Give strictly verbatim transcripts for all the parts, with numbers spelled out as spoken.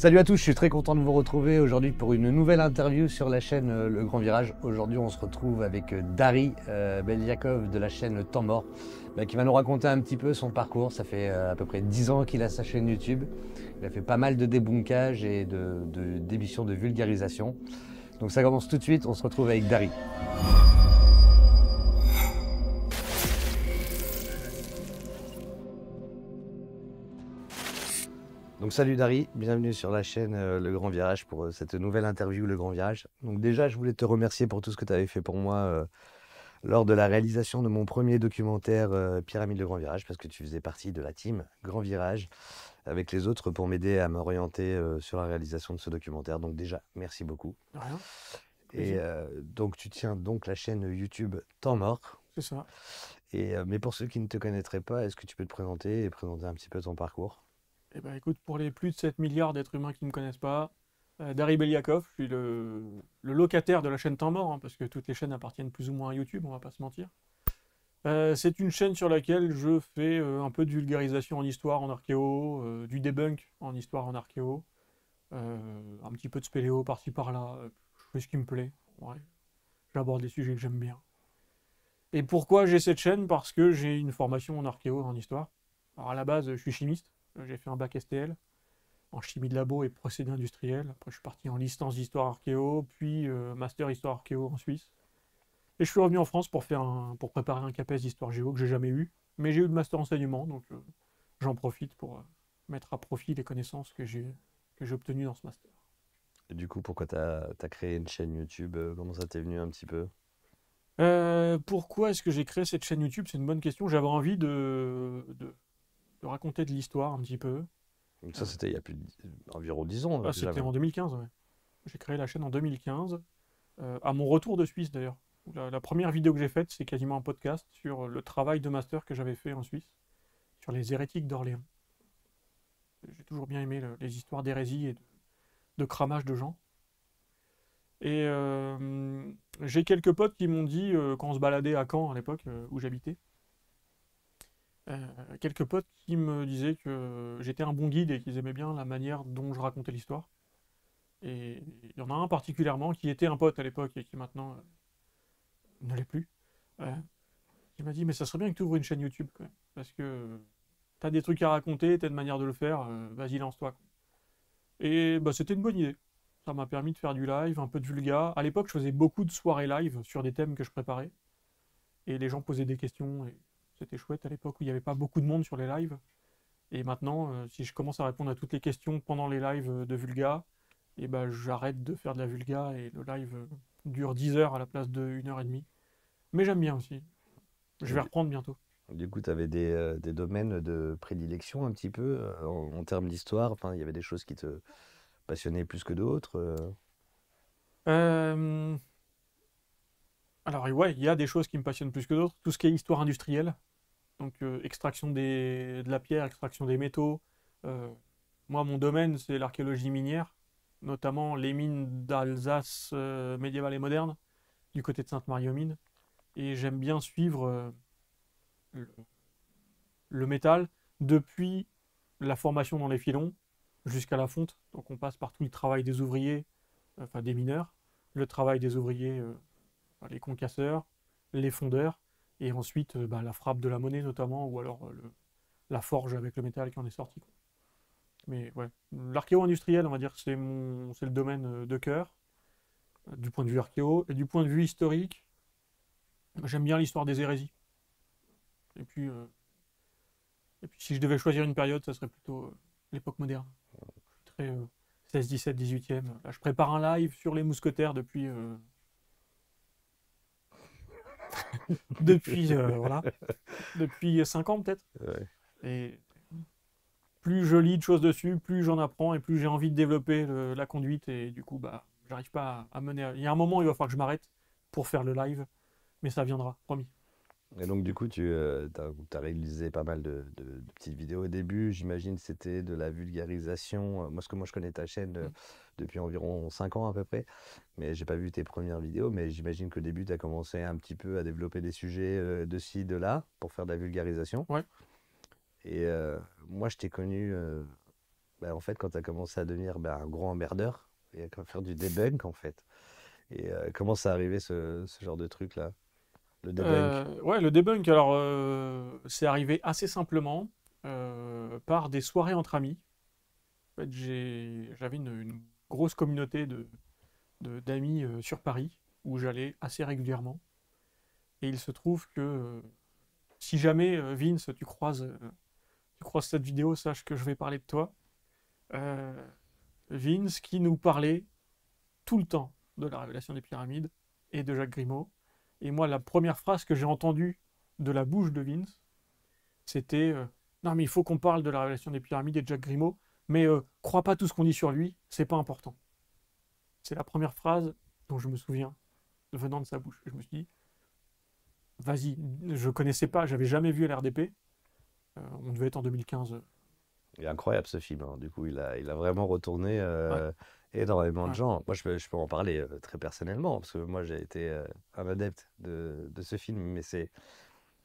Salut à tous, je suis très content de vous retrouver aujourd'hui pour une nouvelle interview sur la chaîne Le Grand Virage. Aujourd'hui, on se retrouve avec Dari euh, Beliakhov de la chaîne Le Temps Mort, bah, qui va nous raconter un petit peu son parcours. Ça fait euh, à peu près dix ans qu'il a sa chaîne YouTube. Il a fait pas mal de débunkages et de, de, d'émissions de vulgarisation. Donc ça commence tout de suite, on se retrouve avec Dari. Donc salut Dari, bienvenue sur la chaîne euh, Le Grand Virage pour euh, cette nouvelle interview Le Grand Virage. Donc déjà, je voulais te remercier pour tout ce que tu avais fait pour moi euh, lors de la réalisation de mon premier documentaire euh, Pyramide Le Grand Virage, parce que tu faisais partie de la team Grand Virage avec les autres pour m'aider à m'orienter euh, sur la réalisation de ce documentaire. Donc déjà, merci beaucoup. Rien. Et euh, donc tu tiens donc la chaîne YouTube Temps Mort. C'est ça. Et, euh, mais pour ceux qui ne te connaîtraient pas, est-ce que tu peux te présenter et présenter un petit peu ton parcours ? Eh ben, écoute, pour les plus de sept milliards d'êtres humains qui ne me connaissent pas, euh, Dari Beliakhov, je suis le, le locataire de la chaîne Temps Mort, hein, parce que toutes les chaînes appartiennent plus ou moins à YouTube, on va pas se mentir. Euh, c'est une chaîne sur laquelle je fais euh, un peu de vulgarisation en histoire, en archéo, euh, du debunk en histoire, en archéo, euh, un petit peu de spéléo par-ci par-là, euh, je fais ce qui me plaît, ouais. J'aborde des sujets que j'aime bien. Et pourquoi j'ai cette chaîne? Parce que j'ai une formation en archéo, en histoire. Alors à la base, je suis chimiste. J'ai fait un bac S T L en chimie de labo et procédés industriels. Après, je suis parti en licence d'histoire archéo, puis euh, master histoire archéo en Suisse. Et je suis revenu en France pour, faire un, pour préparer un CAPES d'histoire géo que j'ai jamais eu. Mais j'ai eu le master enseignement, donc euh, j'en profite pour euh, mettre à profit les connaissances que j'ai que j'ai obtenues dans ce master. Et du coup, pourquoi tu as, t'as créé une chaîne YouTube? Comment ça t'est venu un petit peu? euh, Pourquoi est-ce que j'ai créé cette chaîne YouTube? C'est une bonne question. J'avais envie de... de de raconter de l'histoire un petit peu. Donc ça, c'était il y a plus d'environ dix ans. Ah, c'était en deux mille quinze, ouais. J'ai créé la chaîne en deux mille quinze, euh, à mon retour de Suisse d'ailleurs. La, la première vidéo que j'ai faite, c'est quasiment un podcast sur le travail de master que j'avais fait en Suisse, sur les hérétiques d'Orléans. J'ai toujours bien aimé le, les histoires d'hérésie et de, de cramage de gens. Et euh, j'ai quelques potes qui m'ont dit, euh, quand on se baladait à Caen à l'époque, euh, où j'habitais, Euh, quelques potes qui me disaient que j'étais un bon guide et qu'ils aimaient bien la manière dont je racontais l'histoire. Et il y en a un particulièrement qui était un pote à l'époque et qui maintenant euh, ne l'est plus. Euh, il m'a dit, mais ça serait bien que tu ouvres une chaîne YouTube quand même, parce que euh, t'as des trucs à raconter, t'as une manière de le faire, euh, vas-y, lance-toi. Et bah, c'était une bonne idée. Ça m'a permis de faire du live, un peu de vulga. À l'époque, je faisais beaucoup de soirées live sur des thèmes que je préparais. Et les gens posaient des questions et c'était chouette à l'époque où il n'y avait pas beaucoup de monde sur les lives. Et maintenant, euh, si je commence à répondre à toutes les questions pendant les lives de vulga, et ben, j'arrête de faire de la vulga et le live euh, dure dix heures à la place de une heure trente. Mais j'aime bien aussi. Je vais reprendre bientôt. Du coup, tu avais des, euh, des domaines de prédilection un petit peu euh, en, en termes d'histoire. Enfin, il y avait des choses qui te passionnaient plus que d'autres. Euh... Euh... Alors ouais, il y a des choses qui me passionnent plus que d'autres. Tout ce qui est histoire industrielle. Donc euh, extraction des, de la pierre, extraction des métaux. Euh, moi, mon domaine, c'est l'archéologie minière, notamment les mines d'Alsace euh, médiévale et moderne, du côté de Sainte-Marie-aux-Mines. Et j'aime bien suivre euh, le, le métal depuis la formation dans les filons jusqu'à la fonte. Donc on passe par tout le travail des ouvriers, euh, enfin des mineurs, le travail des ouvriers, euh, enfin, les concasseurs, les fondeurs. Et ensuite, bah, la frappe de la monnaie notamment, ou alors euh, le, la forge avec le métal qui en est sorti. Quoi. Mais ouais, l'archéo-industriel, on va dire, c'est mon, c'est le domaine de cœur, euh, du point de vue archéo. Et du point de vue historique, j'aime bien l'histoire des hérésies. Et puis, euh, et puis, si je devais choisir une période, ça serait plutôt euh, l'époque moderne. Très euh, seize, dix-sept, dix-huitième. Là, je prépare un live sur les mousquetaires depuis... Euh, depuis euh, voilà, depuis cinq ans peut-être, ouais. Et plus je lis de choses dessus, plus j'en apprends et plus j'ai envie de développer le, la conduite, et du coup bah j'arrive pas à, à mener à... Il y a un moment où il va falloir que je m'arrête pour faire le live, mais ça viendra, promis. Et donc du coup tu euh, as réalisé pas mal de, de, de petites vidéos au début, j'imagine c'était de la vulgarisation. Moi ce que moi je connais ta chaîne euh, mmh. depuis environ cinq ans à peu près, mais j'ai pas vu tes premières vidéos, mais j'imagine qu'au début tu as commencé un petit peu à développer des sujets euh, de ci, de là, pour faire de la vulgarisation. Ouais. Et euh, moi je t'ai connu euh, bah, en fait, quand tu as commencé à devenir bah, un gros emmerdeur, et à faire du debunk, en fait. Et euh, comment ça arrivait, ce, ce genre de truc-là? Le debunk. Euh, ouais, le debunk, alors, euh, c'est arrivé assez simplement euh, par des soirées entre amis. En fait, j'avais une, une grosse communauté de, de, d'amis euh, sur Paris, où j'allais assez régulièrement. Et il se trouve que, euh, si jamais, euh, Vince, tu croises, euh, tu croises cette vidéo, sache que je vais parler de toi. Euh, Vince qui nous parlait tout le temps de la révélation des pyramides et de Jacques Grimault. Et moi, la première phrase que j'ai entendue de la bouche de Vince, c'était euh, « Non, mais il faut qu'on parle de la révélation des pyramides et de Jacques Grimault, mais euh, crois pas tout ce qu'on dit sur lui, c'est pas important. » C'est la première phrase dont je me souviens, venant de sa bouche. Je me suis dit « Vas-y, je connaissais pas, j'avais jamais vu l'R D P. Euh, » On devait être en deux mille quinze. Il est incroyable, ce film. Hein. Du coup, il a, il a vraiment retourné euh, ouais. énormément ouais. de gens. Moi, je peux, je peux en parler euh, très personnellement, parce que moi, j'ai été euh, un adepte de, de ce film. Mais c'est,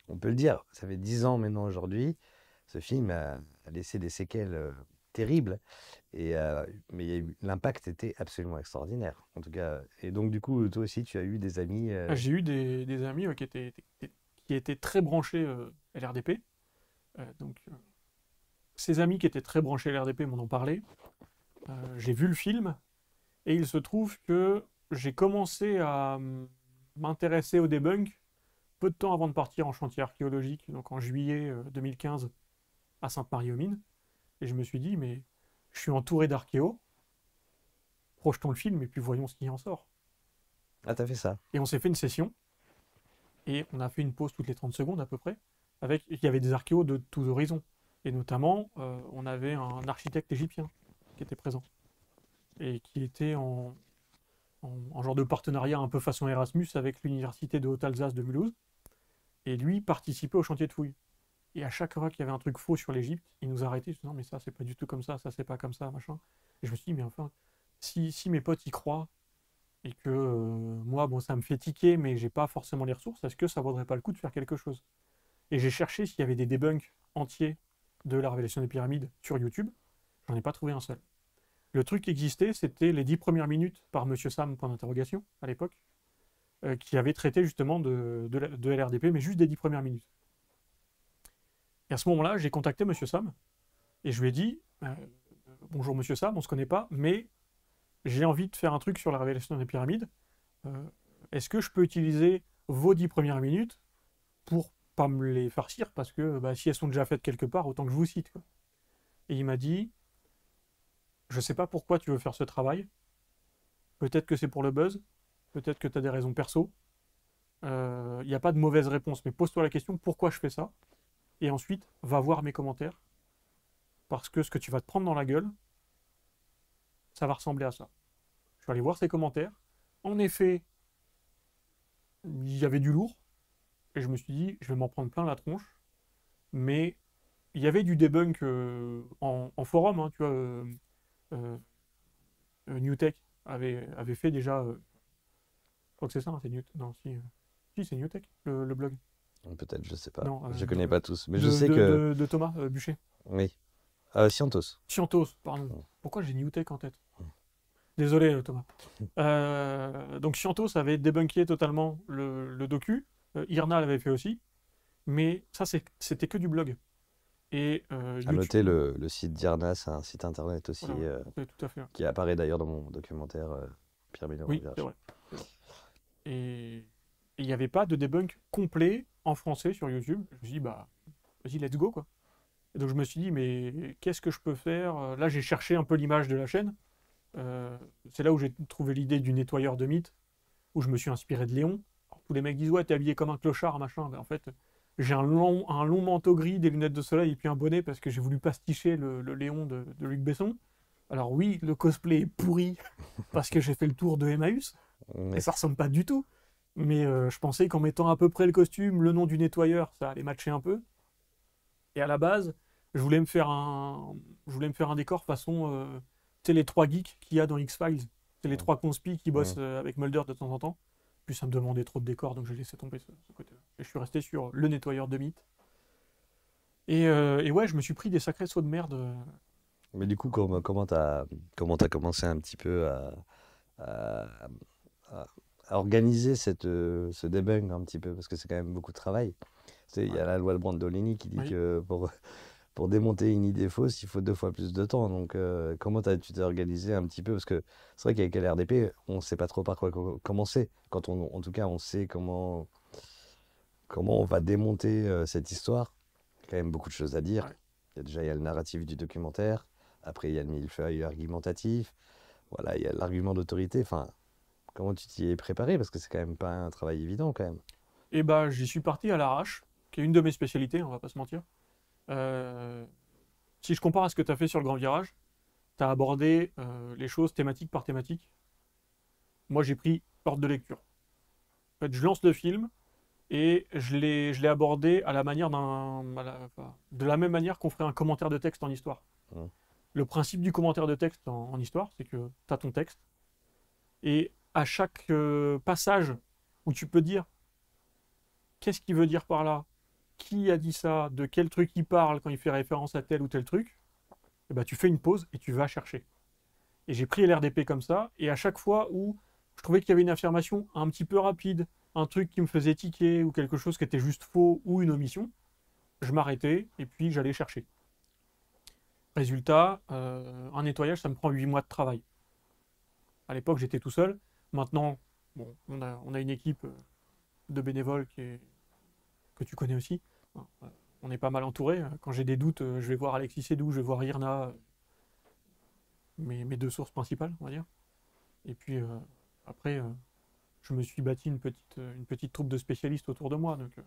on peut le dire, ça fait dix ans maintenant aujourd'hui. Ce film a, a laissé des séquelles euh, terribles. Et, euh, mais l'impact était absolument extraordinaire, en tout cas. Et donc, du coup, toi aussi, tu as eu des amis... Euh... J'ai eu des, des amis ouais, qui, étaient, qui étaient très branchés euh, à l'R D P. Euh, donc... Euh... Ses amis qui étaient très branchés à l'R D P m'en ont parlé. Euh, j'ai vu le film et il se trouve que j'ai commencé à m'intéresser au debunk peu de temps avant de partir en chantier archéologique, donc en juillet deux mille quinze à Sainte-Marie-aux-Mines. Et je me suis dit, mais je suis entouré d'archéos, projetons le film et puis voyons ce qui en sort. Ah, t'as fait ça. Et on s'est fait une session et on a fait une pause toutes les trente secondes à peu près. Avec, il y avait des archéos de tous horizons. Et notamment, euh, on avait un architecte égyptien qui était présent et qui était en, en, en genre de partenariat un peu façon Erasmus avec l'université de Haute-Alsace de Mulhouse. Et lui participait au chantier de fouilles. Et à chaque fois qu'il y avait un truc faux sur l'Égypte, il nous arrêtait. Je disais, non, mais ça, c'est pas du tout comme ça, ça, c'est pas comme ça, machin. Et je me suis dit, mais enfin, si, si mes potes y croient et que euh, moi, bon, ça me fait tiquer, mais j'ai pas forcément les ressources, est-ce que ça vaudrait pas le coup de faire quelque chose? Et j'ai cherché s'il y avait des debunks entiers de la révélation des pyramides sur YouTube, j'en ai pas trouvé un seul. Le truc qui existait, c'était les dix premières minutes par Monsieur Sam, point d'interrogation, à l'époque, euh, qui avait traité justement de, de, de l'R D P, mais juste des dix premières minutes. Et à ce moment-là, j'ai contacté Monsieur Sam, et je lui ai dit, euh, bonjour Monsieur Sam, on se connaît pas, mais j'ai envie de faire un truc sur la révélation des pyramides, euh, est-ce que je peux utiliser vos dix premières minutes pour pas me les farcir, parce que bah, si elles sont déjà faites quelque part, autant que je vous cite. Quoi. Et il m'a dit, je sais pas pourquoi tu veux faire ce travail, peut-être que c'est pour le buzz, peut-être que tu as des raisons perso, il euh, n'y a pas de mauvaise réponse, mais pose-toi la question, pourquoi je fais ça? Et ensuite, va voir mes commentaires, parce que ce que tu vas te prendre dans la gueule, ça va ressembler à ça. Je suis allé voir ses commentaires, en effet, il y avait du lourd, et je me suis dit, je vais m'en prendre plein la tronche. Mais il y avait du debunk euh, en, en forum. Hein, tu vois, euh, euh, Newtech avait, avait fait déjà... Euh, je crois que c'est ça, hein, c'est Newtech. Non, si, euh, si c'est Newtech, le, le blog. Peut-être, je ne sais pas. Non, euh, je ne connais pas tous. Mais de, je sais de, que... De, de Thomas euh, Buchet. Oui. Euh, Scientoz. Scientoz, pardon. Oh. Pourquoi j'ai Newtech en tête? Oh. Désolé, Thomas. euh, donc Scientoz avait débunké totalement le, le docu. Irna l'avait fait aussi, mais ça c'était que du blog. Et euh, à noter le, le site d'Irna, c'est un site internet aussi, voilà, euh, tout à fait, ouais. Qui apparaît d'ailleurs dans mon documentaire euh, Pyramide Le Grand Virage. Oui, c'est vrai. Et il n'y avait pas de debunk complet en français sur YouTube. Je me suis dit, bah, vas-y, let's go, quoi. Et donc je me suis dit, mais qu'est-ce que je peux faire? Là, j'ai cherché un peu l'image de la chaîne. Euh, c'est là où j'ai trouvé l'idée du nettoyeur de mythes, où je me suis inspiré de Léon. Tous les mecs disent, ouais, t'es habillé comme un clochard, machin. Ben, en fait, j'ai un long, un long manteau gris, des lunettes de soleil et puis un bonnet parce que j'ai voulu pasticher le, le Léon de, de Luc Besson. Alors oui, le cosplay est pourri parce que j'ai fait le tour de Emmaüs. Mais... Et ça ressemble pas du tout. Mais euh, je pensais qu'en mettant à peu près le costume, le nom du nettoyeur, ça allait matcher un peu. Et à la base, je voulais me faire un, je voulais me faire un décor façon... Euh, tu sais, les trois geeks qu'il y a dans X-Files. C'est les trois conspis qui bossent euh, avec Mulder de temps en temps. Puis ça me demandait trop de décors, donc j'ai laissé tomber ce, ce côté-là. Et je suis resté sur le nettoyeur de mythes. Et, euh, et ouais, je me suis pris des sacrés sauts de merde. Mais du coup, comment comment t'as comment t'as commencé un petit peu à, à, à, à organiser cette euh, ce debunk un petit peu, parce que c'est quand même beaucoup de travail. Tu sais, il y a la loi de Brandolini qui dit oui. que pour pour démonter une idée fausse, il faut deux fois plus de temps. Donc, euh, comment as, tu t'es organisé un petit peu? Parce que c'est vrai qu'avec l'R D P, on ne sait pas trop par quoi commencer. Quand on, en tout cas, on sait comment, comment on va démonter euh, cette histoire. Il y a quand même beaucoup de choses à dire. Il y a déjà il y a le narratif du documentaire. Après, il y a le millefeuille argumentatif. Voilà, il y a l'argument d'autorité. Enfin, comment tu t'y es préparé? Parce que c'est quand même pas un travail évident, quand même. Eh ben, j'y suis parti à l'arrache, qui est une de mes spécialités, on va pas se mentir. Euh, si je compare à ce que tu as fait sur le Grand Virage, tu as abordé euh, les choses thématique par thématique. Moi, j'ai pris ordre de lecture. En fait, je lance le film et je l'ai abordé à la manière d'un, à la, de la même manière qu'on ferait un commentaire de texte en histoire. Mmh. Le principe du commentaire de texte en, en histoire, c'est que tu as ton texte et à chaque euh, passage où tu peux dire qu'est-ce qu'il veut dire par là, qui a dit ça, de quel truc il parle quand il fait référence à tel ou tel truc, et bah tu fais une pause et tu vas chercher. Et j'ai pris l'R D P comme ça, et à chaque fois où je trouvais qu'il y avait une affirmation un petit peu rapide, un truc qui me faisait tiquer, ou quelque chose qui était juste faux, ou une omission, je m'arrêtais et puis j'allais chercher. Résultat, euh, un nettoyage, ça me prend huit mois de travail. À l'époque, j'étais tout seul. Maintenant, bon, on a, on a une équipe de bénévoles qui est... que tu connais aussi. On est pas mal entouré. Quand j'ai des doutes, je vais voir Alexis Sedou, je vais voir Irna, mes, mes deux sources principales, on va dire. Et puis euh, après, euh, je me suis bâti une petite, une petite troupe de spécialistes autour de moi. Donc, euh...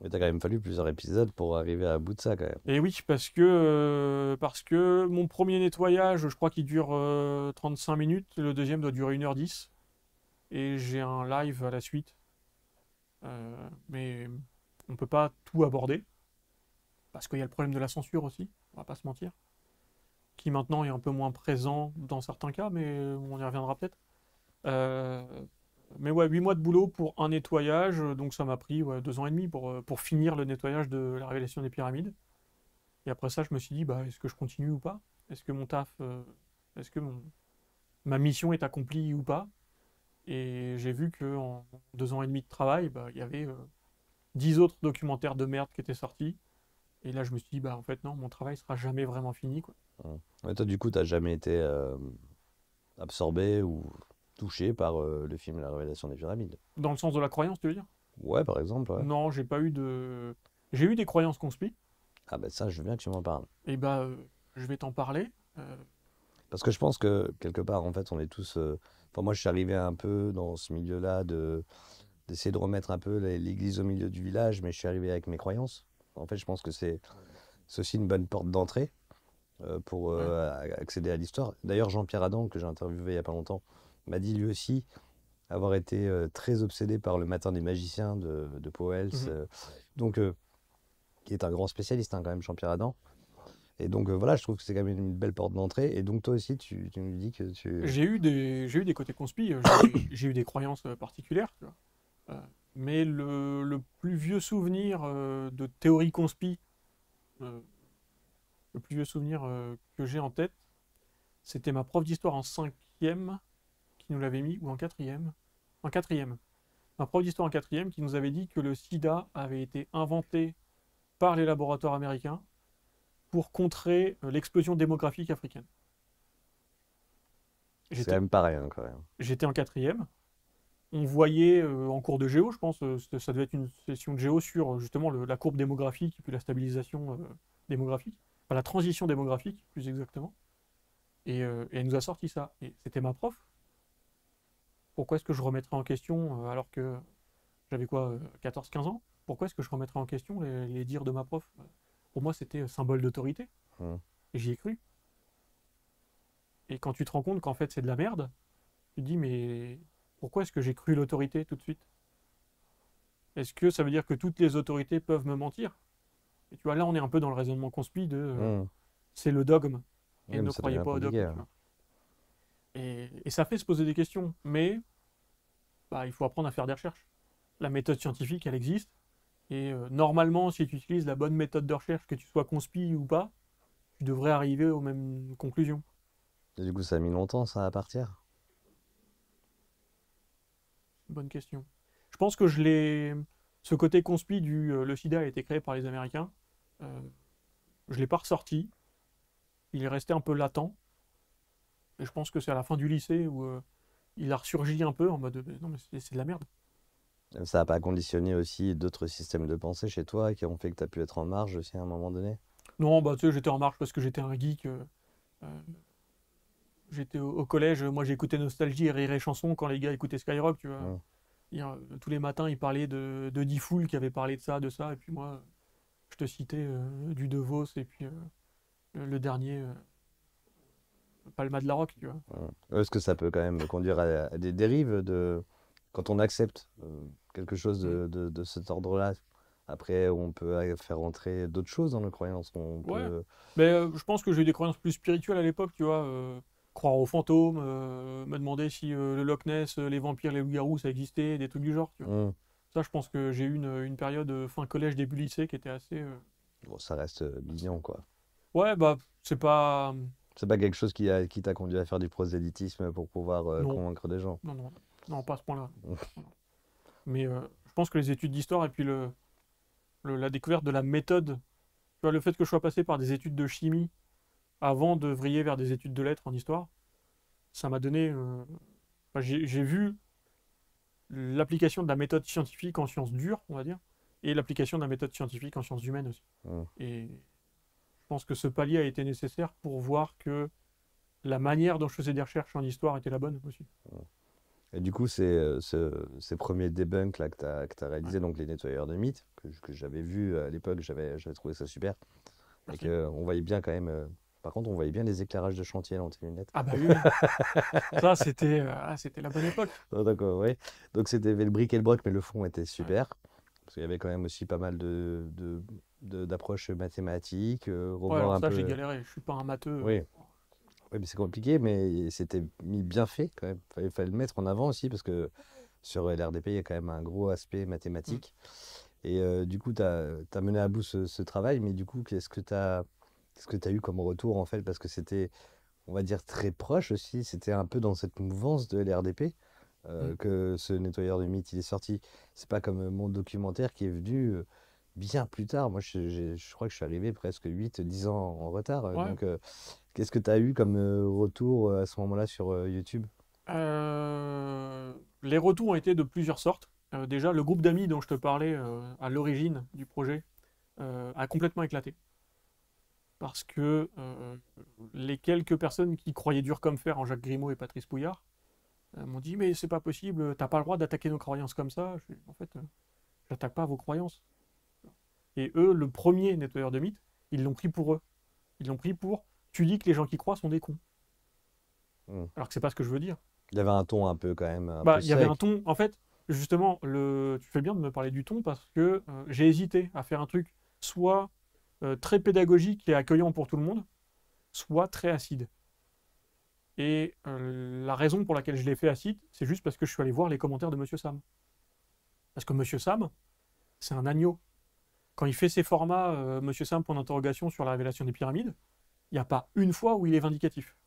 Mais t'as quand même fallu plusieurs épisodes pour arriver à bout de ça, quand même. Et oui, parce que, euh, parce que mon premier nettoyage, je crois qu'il dure euh, trente-cinq minutes. Le deuxième doit durer une heure dix. Et j'ai un live à la suite. Euh, mais on ne peut pas tout aborder, parce qu'il y a le problème de la censure aussi, on va pas se mentir, qui maintenant est un peu moins présent dans certains cas, mais on y reviendra peut-être. Euh, mais ouais, huit mois de boulot pour un nettoyage, donc ça m'a pris ouais, deux ans et demi pour, pour finir le nettoyage de la révélation des pyramides. Et après ça, je me suis dit, bah, est-ce que je continue ou pas? Est-ce que mon taf, euh, est-ce que mon, ma mission est accomplie ou pas? Et j'ai vu qu'en deux ans et demi de travail, bah, il y avait euh, dix autres documentaires de merde qui étaient sortis. Et là, je me suis dit, bah, en fait, non, mon travail sera jamais vraiment fini, quoi. Ouais. Et toi, du coup, tu n'as jamais été euh, absorbé ou touché par euh, le film La Révélation des Pyramides? Dans le sens de la croyance, tu veux dire? Ouais, par exemple. Ouais. Non, j'ai pas eu de... J'ai eu des croyances conspi. Ah ben bah ça, je veux bien que tu m'en parles. Et bah, euh, je vais t'en parler. Euh... Parce que je pense que, quelque part, en fait, on est tous... Euh... Enfin, moi, je suis arrivé un peu dans ce milieu-là de d'essayer de remettre un peu l'église au milieu du village, mais je suis arrivé avec mes croyances. En fait, je pense que c'est aussi une bonne porte d'entrée euh, pour euh, accéder à l'histoire. D'ailleurs, Jean-Pierre Adam, que j'ai interviewé il n'y a pas longtemps, m'a dit lui aussi avoir été euh, très obsédé par Le Matin des Magiciens de, de Powells, mmh. euh, donc, euh, qui est un grand spécialiste hein, quand même, Jean-Pierre Adam. Et donc euh, voilà, je trouve que c'est quand même une belle porte d'entrée. Et donc toi aussi, tu, tu me dis que tu... J'ai eu des, j'ai eu des côtés conspi, j'ai eu des croyances particulières. Tu vois. Euh, mais le, le plus vieux souvenir euh, de théorie conspi, euh, le plus vieux souvenir euh, que j'ai en tête, c'était ma prof d'histoire en cinquième qui nous l'avait mis, ou en quatrième. En quatrième. Ma prof d'histoire en quatrième qui nous avait dit que le sida avait été inventé par les laboratoires américains pour contrer l'explosion démographique africaine. C'est quand même pas rien, quand même. J'étais en quatrième. On voyait euh, en cours de géo, je pense, euh, ça devait être une session de géo sur justement le, la courbe démographique et puis la stabilisation euh, démographique, enfin, la transition démographique, plus exactement. Et, euh, et elle nous a sorti ça. Et c'était ma prof. Pourquoi est-ce que je remettrais en question, euh, alors que j'avais quoi, euh, quatorze quinze ans? Pourquoi est-ce que je remettrais en question les, les dires de ma prof? Pour moi, c'était symbole d'autorité. Mmh. Et j'y ai cru. Et quand tu te rends compte qu'en fait, c'est de la merde, tu te dis, mais pourquoi est-ce que j'ai cru l'autorité tout de suite? Est-ce que ça veut dire que toutes les autorités peuvent me mentir? Et tu vois, là, on est un peu dans le raisonnement conspi de euh, mmh. c'est le dogme. Et oui, ne croyez pas au dogme. Et, et ça fait se poser des questions. Mais bah, il faut apprendre à faire des recherches. La méthode scientifique, elle existe. Et euh, normalement, si tu utilises la bonne méthode de recherche, que tu sois conspi ou pas, tu devrais arriver aux mêmes conclusions. Et du coup, ça a mis longtemps, ça, à partir? Bonne question. Je pense que je l'ai... Ce côté conspi du euh, le sida a été créé par les Américains, euh, je ne l'ai pas ressorti. Il est resté un peu latent. Et je pense que c'est à la fin du lycée où euh, il a ressurgi un peu en mode « non mais c'est de la merde ». Ça n'a pas conditionné aussi d'autres systèmes de pensée chez toi qui ont fait que tu as pu être en marge aussi à un moment donné? Non, bah tu sais, j'étais en marge parce que j'étais un geek. Euh, euh, j'étais au, au collège, moi j'écoutais Nostalgie et Rire et Chanson quand les gars écoutaient Skyrock, tu vois. Mmh. Et, euh, tous les matins, ils parlaient de, de Diffoul qui avait parlé de ça, de ça. Et puis moi, je te citais euh, du De Vos et puis euh, le, le dernier... Euh, Palma de la Roque, tu vois. Ouais. Est-ce que ça peut quand même conduire à, à des dérives de... quand on accepte euh, quelque chose de, de, de cet ordre-là? Après, on peut faire entrer d'autres choses dans nos croyances. On peut... ouais. Mais euh, je pense que j'ai eu des croyances plus spirituelles à l'époque, tu vois. Euh, croire aux fantômes, euh, me demander si euh, le Loch Ness, les vampires, les loups-garous, ça existait, des trucs du genre, tu vois. Mm. Ça, je pense que j'ai eu une, une période euh, fin collège, début lycée qui était assez... Euh... Bon, ça reste euh, mignon, quoi. Ouais, bah, c'est pas... C'est pas quelque chose qui a, qui t'a conduit à faire du prosélytisme pour pouvoir euh, convaincre des gens? Non, non, non, pas à ce point-là. Mais euh, je pense que les études d'histoire et puis le, le, la découverte de la méthode, tu vois, le fait que je sois passé par des études de chimie avant de vriller vers des études de lettres en histoire, ça m'a donné... Euh, enfin, j'ai vu l'application de la méthode scientifique en sciences dures, on va dire, et l'application de la méthode scientifique en sciences humaines aussi. Mmh. Et... je pense que ce palier a été nécessaire pour voir que la manière dont je faisais des recherches en histoire était la bonne aussi. Et du coup, c'est ce, ces premiers debunks là que tu as, as réalisés, ouais. Donc les nettoyeurs de mythes, que, que j'avais vu à l'époque, j'avais trouvé ça super. Merci. Et que, on voyait bien quand même, euh, par contre, on voyait bien les éclairages de chantier dans tes lunettes. Ah bah oui, ça c'était euh, ah, la bonne époque. Oh, d'accord, oui. Donc c'était le bric et le broc, mais le fond était super. Ouais. Parce qu'il y avait quand même aussi pas mal de... de d'approche mathématique, euh, ouais, alors ça peu... j'ai galéré, je suis pas un matheux. Oui, oui mais c'est compliqué, mais c'était bien fait quand même. Il fallait, fallait le mettre en avant aussi, parce que sur l'R D P, il y a quand même un gros aspect mathématique. Mmh. Et euh, du coup, tu as, as mené à bout ce, ce travail, mais du coup, qu'est-ce que tu as, qu'est-ce que tu as eu comme retour en fait? Parce que c'était, on va dire, très proche aussi, c'était un peu dans cette mouvance de l'R D P. Euh, mmh. Que ce nettoyeur de mythes, il est sorti. C'est pas comme mon documentaire qui est venu... Euh, bien plus tard. Moi, je, je, je crois que je suis arrivé presque huit dix ans en retard. Ouais. Donc, euh, qu'est-ce que tu as eu comme euh, retour à ce moment-là sur euh, YouTube? euh, Les retours ont été de plusieurs sortes. Euh, déjà, le groupe d'amis dont je te parlais euh, à l'origine du projet euh, a complètement éclaté. Parce que euh, les quelques personnes qui croyaient dur comme fer en Jacques Grimault et Patrice Pooyard euh, m'ont dit « mais c'est pas possible, t'as pas le droit d'attaquer nos croyances comme ça. » En fait, euh, j'attaque pas vos croyances. Et eux, le premier nettoyeur de mythes, ils l'ont pris pour eux. Ils l'ont pris pour « tu dis que les gens qui croient sont des cons mmh. ». Alors que c'est pas ce que je veux dire. Il y avait un ton un peu quand même. Bah, il y avait un ton, en fait, justement, le... tu fais bien de me parler du ton parce que euh, j'ai hésité à faire un truc soit euh, très pédagogique et accueillant pour tout le monde, soit très acide. Et euh, la raison pour laquelle je l'ai fait acide, c'est juste parce que je suis allé voir les commentaires de Monsieur Sam. Parce que Monsieur Sam, c'est un agneau. Quand il fait ses formats, euh, Monsieur Sam, point d'interrogation sur la révélation des pyramides, il n'y a pas une fois où il est vindicatif.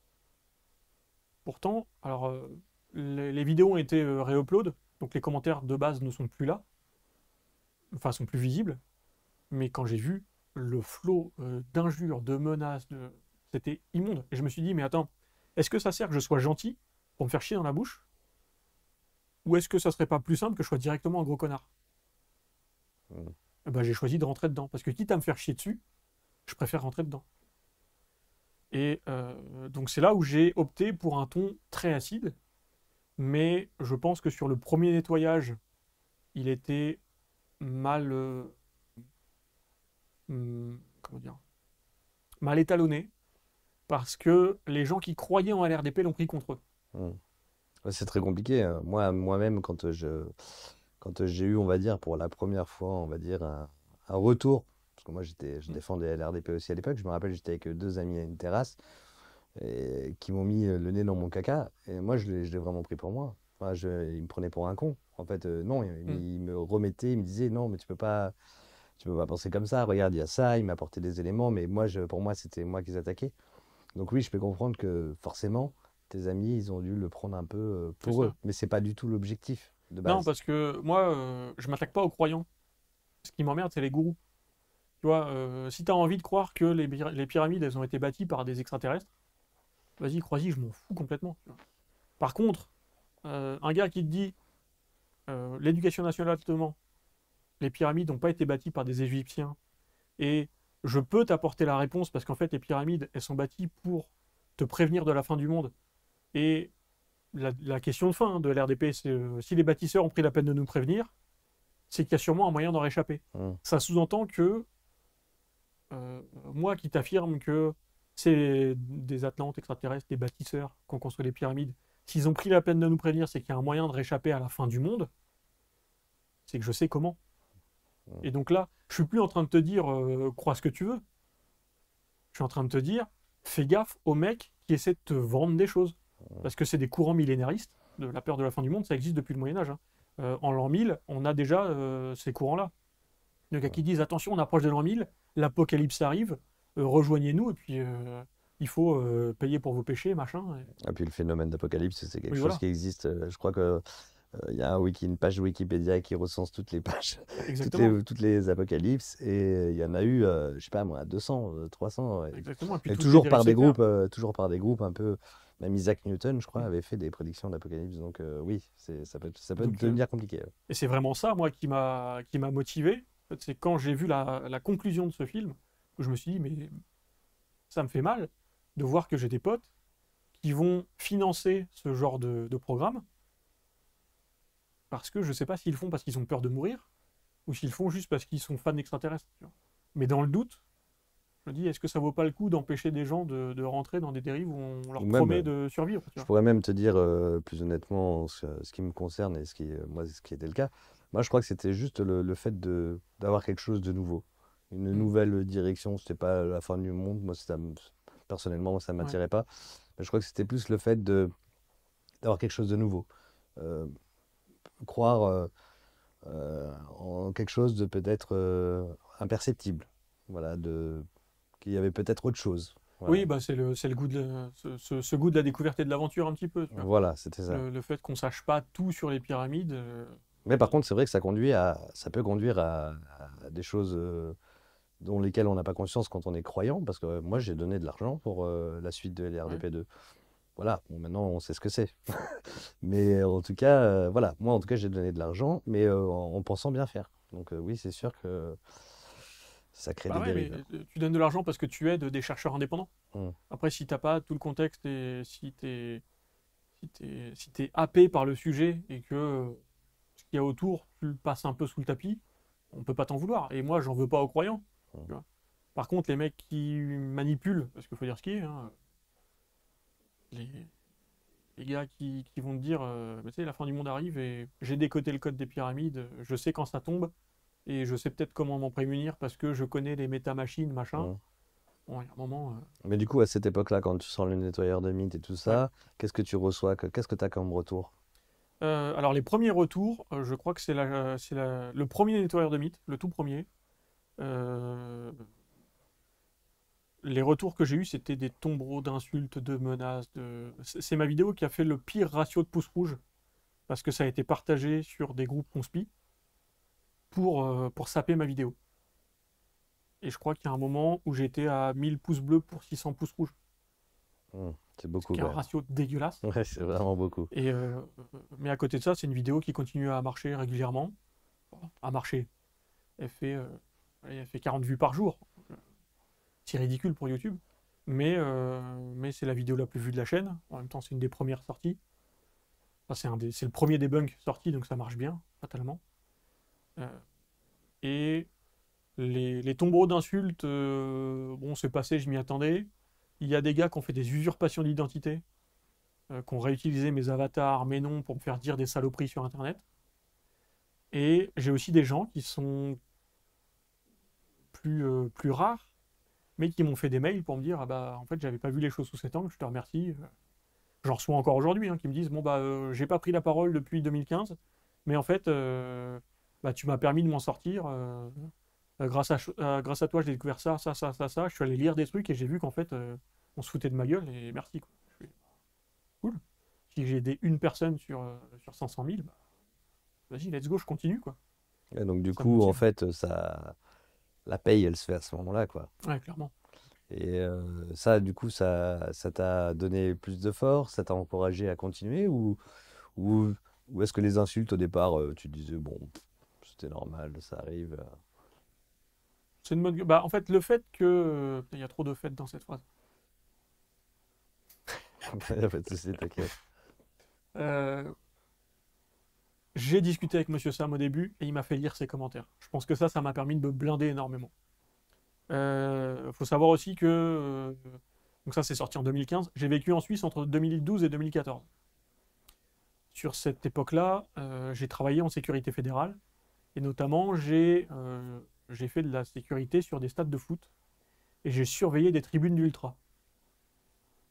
Pourtant, alors, euh, les, les vidéos ont été euh, réupload, donc les commentaires de base ne sont plus là, enfin, sont plus visibles, mais quand j'ai vu le flot euh, d'injures, de menaces, de... c'était immonde. Et je me suis dit, mais attends, est-ce que ça sert que je sois gentil pour me faire chier dans la bouche? Ou est-ce que ça serait pas plus simple que je sois directement un gros connard? Mmh. Ben, j'ai choisi de rentrer dedans. Parce que quitte à me faire chier dessus, je préfère rentrer dedans. Et euh, donc c'est là où j'ai opté pour un ton très acide. Mais je pense que sur le premier nettoyage, il était mal... Euh, comment dire, mal étalonné. Parce que les gens qui croyaient en L R D P l'ont pris contre eux. Mmh. C'est très compliqué. Moi, moi-même, quand je... quand j'ai eu, on va dire, pour la première fois, on va dire, un, un retour, parce que moi, j'étais, je défendais l'R D P aussi à l'époque, je me rappelle, j'étais avec deux amis à une terrasse, et, qui m'ont mis le nez dans mon caca, et moi, je l'ai vraiment pris pour moi. Enfin, je, ils me prenaient pour un con. En fait, euh, non, ils, mm. ils me remettaient, ils me disaient, non, mais tu peux pas... tu peux pas penser comme ça, regarde, il y a ça, il m'a apporté des éléments, mais moi, je, pour moi, c'était moi qui les attaquais. Donc oui, je peux comprendre que forcément, tes amis, ils ont dû le prendre un peu pour eux, ça. Mais c'est pas du tout l'objectif de base. Non, parce que moi, euh, je m'attaque pas aux croyants. Ce qui m'emmerde, c'est les gourous. Tu vois, euh, si tu as envie de croire que les, les pyramides, elles ont été bâties par des extraterrestres, vas-y, crois-y, je m'en fous complètement. Par contre, euh, un gars qui te dit, euh, l'éducation nationale te ment, les pyramides n'ont pas été bâties par des Égyptiens, et je peux t'apporter la réponse, parce qu'en fait, les pyramides, elles sont bâties pour te prévenir de la fin du monde. Et la, la question de fin hein, de l'R D P, c'est euh, si les bâtisseurs ont pris la peine de nous prévenir, c'est qu'il y a sûrement un moyen d'en réchapper. Mmh. Ça sous-entend que euh, moi qui t'affirme que c'est des Atlantes extraterrestres, des bâtisseurs qui ont construit les pyramides, s'ils ont pris la peine de nous prévenir, c'est qu'il y a un moyen de réchapper à la fin du monde, c'est que je sais comment. Mmh. Et donc là, je suis plus en train de te dire euh, « crois ce que tu veux ». Je suis en train de te dire « fais gaffe aux mecs qui essaient de te vendre des choses mmh. ». Parce que c'est des courants millénaristes, de la peur de la fin du monde, ça existe depuis le Moyen-Âge. Hein. Euh, en l'an mille, on a déjà euh, ces courants-là. Il y a des gars qui disent, attention, on approche de l'an mille, l'apocalypse arrive, euh, rejoignez-nous, et puis euh, il faut euh, payer pour vos péchés, machin. Et, et puis le phénomène d'apocalypse, c'est quelque oui, chose voilà. qui existe. Euh, je crois que il euh, y a un wiki, une page Wikipédia qui recense toutes les pages, toutes, les, toutes les apocalypses, et il y en a eu, euh, je sais pas moi, deux cents, trois cents. Et, Exactement. Et, puis et toujours, par des groupes, euh, toujours par des groupes un peu... Même Isaac Newton, je crois, avait fait des prédictions d'apocalypse. Donc euh, oui, ça peut, ça peut donc, devenir compliqué. Ouais. Et c'est vraiment ça, moi, qui m'a motivé. En fait, c'est quand j'ai vu la, la conclusion de ce film, que je me suis dit, mais ça me fait mal de voir que j'ai des potes qui vont financer ce genre de, de programme parce que je ne sais pas s'ils font parce qu'ils ont peur de mourir ou s'ils font juste parce qu'ils sont fans d'extraterrestres. Mais dans le doute, je me dis, est-ce que ça vaut pas le coup d'empêcher des gens de, de rentrer dans des dérives où on leur même, promet de survivre, tu vois? Je pourrais même te dire, euh, plus honnêtement, ce, ce qui me concerne et ce qui, moi, ce qui était le cas. Moi, je crois que c'était juste le, le fait d'avoir quelque chose de nouveau. Une mmh. nouvelle direction, c'était pas la fin du monde. Moi, ça, personnellement, moi, ça ne m'attirait ouais. pas. Mais je crois que c'était plus le fait d'avoir quelque chose de nouveau. Euh, croire euh, euh, en quelque chose de peut-être euh, imperceptible. Voilà, de... qu'il y avait peut-être autre chose. Voilà. Oui, bah c'est le, le goût de la, ce, ce, ce goût de la découverte et de l'aventure un petit peu. Tu vois. Voilà, c'était ça. Le, le fait qu'on ne sache pas tout sur les pyramides. Euh... Mais par contre, c'est vrai que ça, conduit à, ça peut conduire à, à des choses euh, dont lesquelles on n'a pas conscience quand on est croyant, parce que euh, moi, j'ai donné de l'argent pour euh, la suite de l'R D P deux. Ouais. Voilà, bon, maintenant, on sait ce que c'est. Mais en tout cas, euh, voilà, moi, en tout cas, j'ai donné de l'argent, mais euh, en, en pensant bien faire. Donc euh, oui, c'est sûr que... Ça crée bah des ouais, dérives. Mais tu donnes de l'argent parce que tu aides des chercheurs indépendants. Mmh. Après, si tu n'as pas tout le contexte et si tu es, si t'es, si t'es happé par le sujet et que ce qu'il y a autour, tu le passes un peu sous le tapis, on ne peut pas t'en vouloir. Et moi, j'en veux pas aux croyants. Mmh. Tu vois. Par contre, les mecs qui manipulent, parce qu'il faut dire ce qu'il y a, hein, les, les gars qui, qui vont te dire euh, « tu sais, la fin du monde arrive et j'ai décoté le code des pyramides, je sais quand ça tombe. » Et je sais peut-être comment m'en prémunir parce que je connais les métamachines, machin. Mmh. Bon, il y a un moment... Euh... Mais du coup, à cette époque-là, quand tu sors le nettoyeur de mythes et tout ça, ouais. qu'est-ce que tu reçois? Qu'est-ce que tu as comme retour? euh, Alors, les premiers retours, euh, je crois que c'est la, la, le premier nettoyeur de mythes, le tout premier. Euh... Les retours que j'ai eus, c'était des tombereaux d'insultes, de menaces. De... C'est ma vidéo qui a fait le pire ratio de pouces rouges parce que ça a été partagé sur des groupes conspi. Pour, euh, pour saper ma vidéo. Et je crois qu'il y a un moment où j'étais à mille pouces bleus pour six cents pouces rouges. Mmh, c'est beaucoup. C'est un ratio dégueulasse. Ouais, c'est vraiment beaucoup. Et, euh, mais à côté de ça, c'est une vidéo qui continue à marcher régulièrement. À marcher. Elle fait, euh, elle fait quarante vues par jour. C'est ridicule pour YouTube. Mais, euh, mais c'est la vidéo la plus vue de la chaîne. En même temps, c'est une des premières sorties. Enfin, c'est un des, c'est le premier debunk sorti, donc ça marche bien, fatalement. Euh, et les, les tombereaux d'insultes, euh, bon, c'est passé, je m'y attendais. Il y a des gars qui ont fait des usurpations d'identité, euh, qui ont réutilisé mes avatars, mes noms pour me faire dire des saloperies sur Internet. Et j'ai aussi des gens qui sont plus, euh, plus rares, mais qui m'ont fait des mails pour me dire « Ah bah, en fait, j'avais pas vu les choses sous cet angle, je te remercie. » J'en reçois encore aujourd'hui, hein, qui me disent « Bon bah, euh, j'ai pas pris la parole depuis deux mille quinze, mais en fait... Euh, Bah, tu m'as permis de m'en sortir, euh, euh, grâce, à, euh, grâce à toi, j'ai découvert ça, ça, ça, ça, ça. Je suis allé lire des trucs et j'ai vu qu'en fait, euh, on se foutait de ma gueule et merci. Quoi. Je suis... Cool. Si j'ai aidé une personne sur, euh, sur cinq cent mille, bah, vas-y, let's go, je continue. Quoi. Et donc, du ça coup, en fait, ça... la paye, elle se fait à ce moment-là. Ouais, clairement. Et euh, ça, du coup, ça ça t'a donné plus de force, ça t'a encouragé à continuer ou, ou, ou est-ce que les insultes au départ, euh, tu te disais, bon, c'était normal, ça arrive euh... C'est une bonne... Bah, en fait, le fait que... Il y a trop de fêtes dans cette phrase. Il n'y a pas de souci, t'inquiète. Euh... J'ai discuté avec Monsieur Sam au début et il m'a fait lire ses commentaires. Je pense que ça, ça m'a permis de me blinder énormément. Il euh, faut savoir aussi que, euh, donc ça c'est sorti en deux mille quinze, j'ai vécu en Suisse entre deux mille douze et deux mille quatorze. Sur cette époque-là, euh, j'ai travaillé en sécurité fédérale, et notamment j'ai euh, fait de la sécurité sur des stades de foot, et j'ai surveillé des tribunes d'ultra.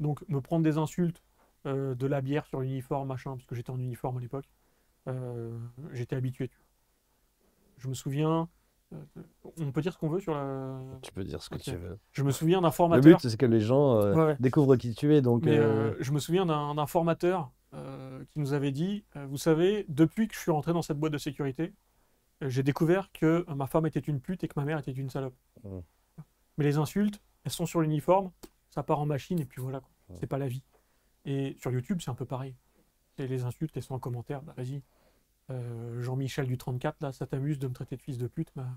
Donc me prendre des insultes, euh, de la bière sur l'uniforme, machin, parce que j'étais en uniforme à l'époque, euh, j'étais habitué. Je me souviens... On peut dire ce qu'on veut sur la... Tu peux dire ce que okay. tu veux. Je me souviens d'un formateur... Le but, c'est que les gens euh, ouais, ouais. découvrent qui tu es. Donc, Mais, euh... Euh, je me souviens d'un formateur euh, qui nous avait dit, euh, vous savez, depuis que je suis rentré dans cette boîte de sécurité, euh, j'ai découvert que ma femme était une pute et que ma mère était une salope. Mmh. Mais les insultes, elles sont sur l'uniforme, ça part en machine et puis voilà, mmh. c'est pas la vie. Et sur YouTube, c'est un peu pareil. Et les insultes, elles sont en commentaire, bah, vas-y. Euh, Jean-Michel du trente-quatre, là, ça t'amuse de me traiter de fils de pute, bah,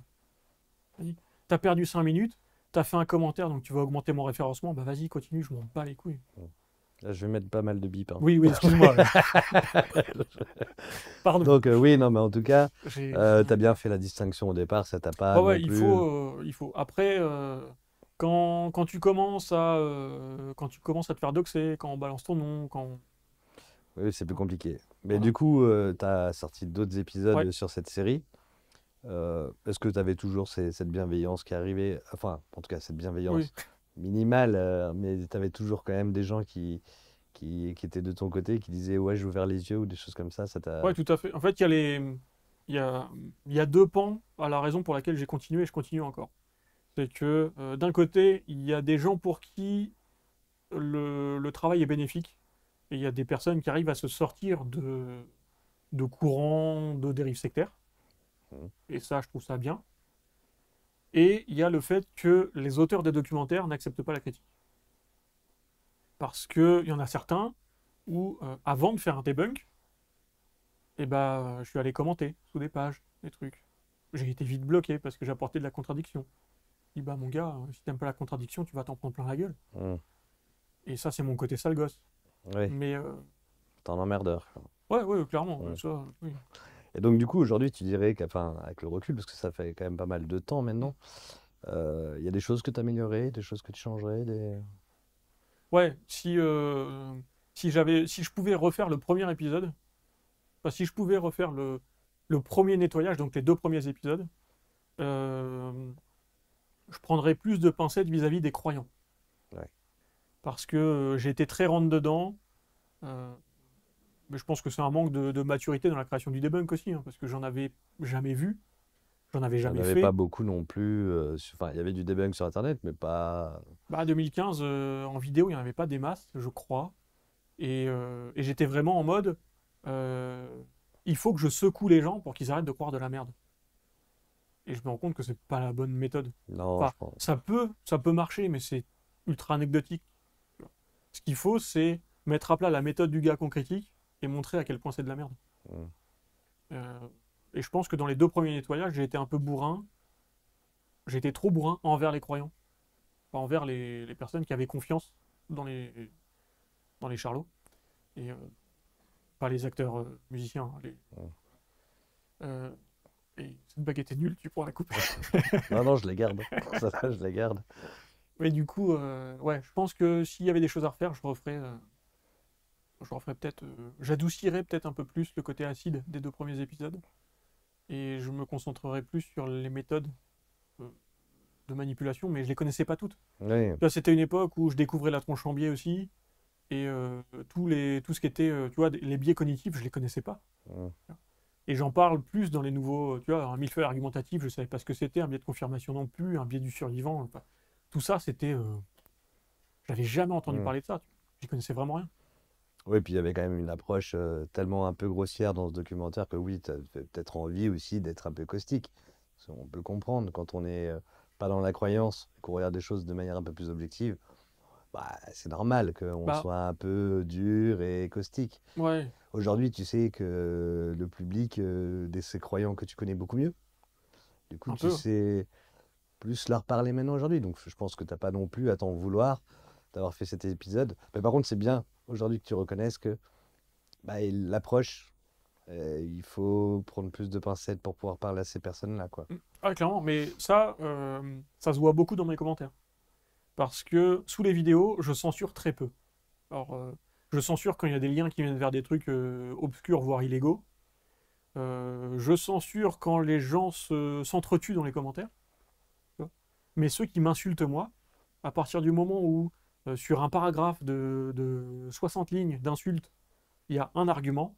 vas-y. T'as perdu cinq minutes, t'as fait un commentaire, donc tu vas augmenter mon référencement, bah vas-y, continue, je m'en bats les couilles. Là, je vais mettre pas mal de bip. Hein. Oui, oui, excuse-moi. Pardon. Donc, euh, oui, non, mais en tout cas, euh, t'as bien fait la distinction au départ, ça t'a pas... Ah ouais, il, plus... faut, euh, il faut. Après, euh, quand, quand, tu commences à, euh, quand tu commences à te faire doxer, quand on balance ton nom, quand... Oui, c'est plus compliqué. Mais voilà. Du coup, euh, tu as sorti d'autres épisodes ouais. sur cette série. Euh, Est-ce que tu avais toujours ces, cette bienveillance qui arrivait, enfin, en tout cas, cette bienveillance oui. minimale, euh, mais tu avais toujours quand même des gens qui, qui, qui étaient de ton côté, qui disaient « ouais, j'ai ouvert les yeux » ou des choses comme ça, ça t'a... Oui, tout à fait. En fait, il y a les... y a, y a deux pans à la raison pour laquelle j'ai continué et je continue encore. C'est que, euh, d'un côté, il y a des gens pour qui le, le travail est bénéfique. Et il y a des personnes qui arrivent à se sortir de, de courants, de dérives sectaires. Mmh. Et ça, je trouve ça bien. Et il y a le fait que les auteurs des documentaires n'acceptent pas la critique. Parce qu'il y en a certains où, euh, avant de faire un debunk, eh ben, je suis allé commenter sous des pages, des trucs. J'ai été vite bloqué parce que j'apportais de la contradiction. Je dis, bah mon gars, si t'aimes pas la contradiction, tu vas t'en prendre plein la gueule. Mmh. Et ça, c'est mon côté sale gosse. Oui. Mais euh... t'es un emmerdeur. Ouais, ouais, clairement. Ouais. Ça, oui. Et donc du coup, aujourd'hui, tu dirais qu'avec le recul, parce que ça fait quand même pas mal de temps maintenant, il euh, y a des choses que tu améliorerais, des choses que tu changerais, des... Ouais, si euh, si j'avais, si je pouvais refaire le premier épisode, enfin, si je pouvais refaire le le premier nettoyage, donc les deux premiers épisodes, euh, je prendrais plus de pincettes vis-à-vis des croyants. Ouais. Parce que j'ai été très rentre-dedans, euh, mais je pense que c'est un manque de, de maturité dans la création du debunk aussi, hein, parce que j'en avais jamais vu, j'en avais jamais fait. Il n'y en avait pas beaucoup non plus, euh, sur, enfin il y avait du debunk sur Internet, mais pas... Bah deux mille quinze, euh, en vidéo, il n'y en avait pas des masses, je crois, et, euh, et j'étais vraiment en mode, euh, il faut que je secoue les gens pour qu'ils arrêtent de croire de la merde. Et je me rends compte que c'est pas la bonne méthode. Non, enfin, je pense... ça peut, ça peut marcher, mais c'est ultra anecdotique. Ce qu'il faut, c'est mettre à plat la méthode du gars qu'on critique et montrer à quel point c'est de la merde. Mmh. Euh, et je pense que dans les deux premiers nettoyages, j'ai été un peu bourrin. J'ai été trop bourrin envers les croyants. Enfin, envers les, les personnes qui avaient confiance dans les, dans les charlots. Et, euh, pas les acteurs euh, musiciens. Les... Mmh. Euh, et cette baguette est nulle, tu pourras la couper. Non, non, je la garde. Ça, ça, je la garde. Mais du coup, euh, ouais, je pense que s'il y avait des choses à refaire, je referais, euh, je referais peut-être, euh, j'adoucirais peut-être un peu plus le côté acide des deux premiers épisodes, et je me concentrerais plus sur les méthodes euh, de manipulation, mais je les connaissais pas toutes. Oui. C'était une époque où je découvrais la tronche en biais aussi, et euh, tous les, tout ce qui était, euh, tu vois, les biais cognitifs, je les connaissais pas. Mmh. Et j'en parle plus dans les nouveaux, tu vois, un millefeuille argumentatif, je ne savais pas ce que c'était, un biais de confirmation non plus, un biais du survivant. Enfin, tout ça, c'était... Euh... J'avais jamais entendu mmh. parler de ça. J'y connaissais vraiment rien. Oui, puis il y avait quand même une approche euh, tellement un peu grossière dans ce documentaire que oui, tu as peut-être envie aussi d'être un peu caustique. On peut comprendre, quand on n'est euh, pas dans la croyance, qu'on regarde des choses de manière un peu plus objective, bah, c'est normal qu'on bah. soit un peu dur et caustique. Ouais. Aujourd'hui, tu sais que le public, euh, de ces croyants que tu connais beaucoup mieux, du coup, un tu peu. sais plus leur parler maintenant aujourd'hui. Donc, je pense que tu n'as pas non plus à t'en vouloir d'avoir fait cet épisode. Mais par contre, c'est bien aujourd'hui que tu reconnaisses que bah, l'approche... Euh, il faut prendre plus de pincettes pour pouvoir parler à ces personnes-là, quoi. Ah, clairement, mais ça, euh, ça se voit beaucoup dans mes commentaires. Parce que sous les vidéos, je censure très peu. Alors, euh, je censure quand il y a des liens qui viennent vers des trucs euh, obscurs, voire illégaux. Euh, je censure quand les gens s'entretuent se, dans les commentaires. Mais ceux qui m'insultent, moi, à partir du moment où, euh, sur un paragraphe de, de soixante lignes d'insultes, il y a un argument...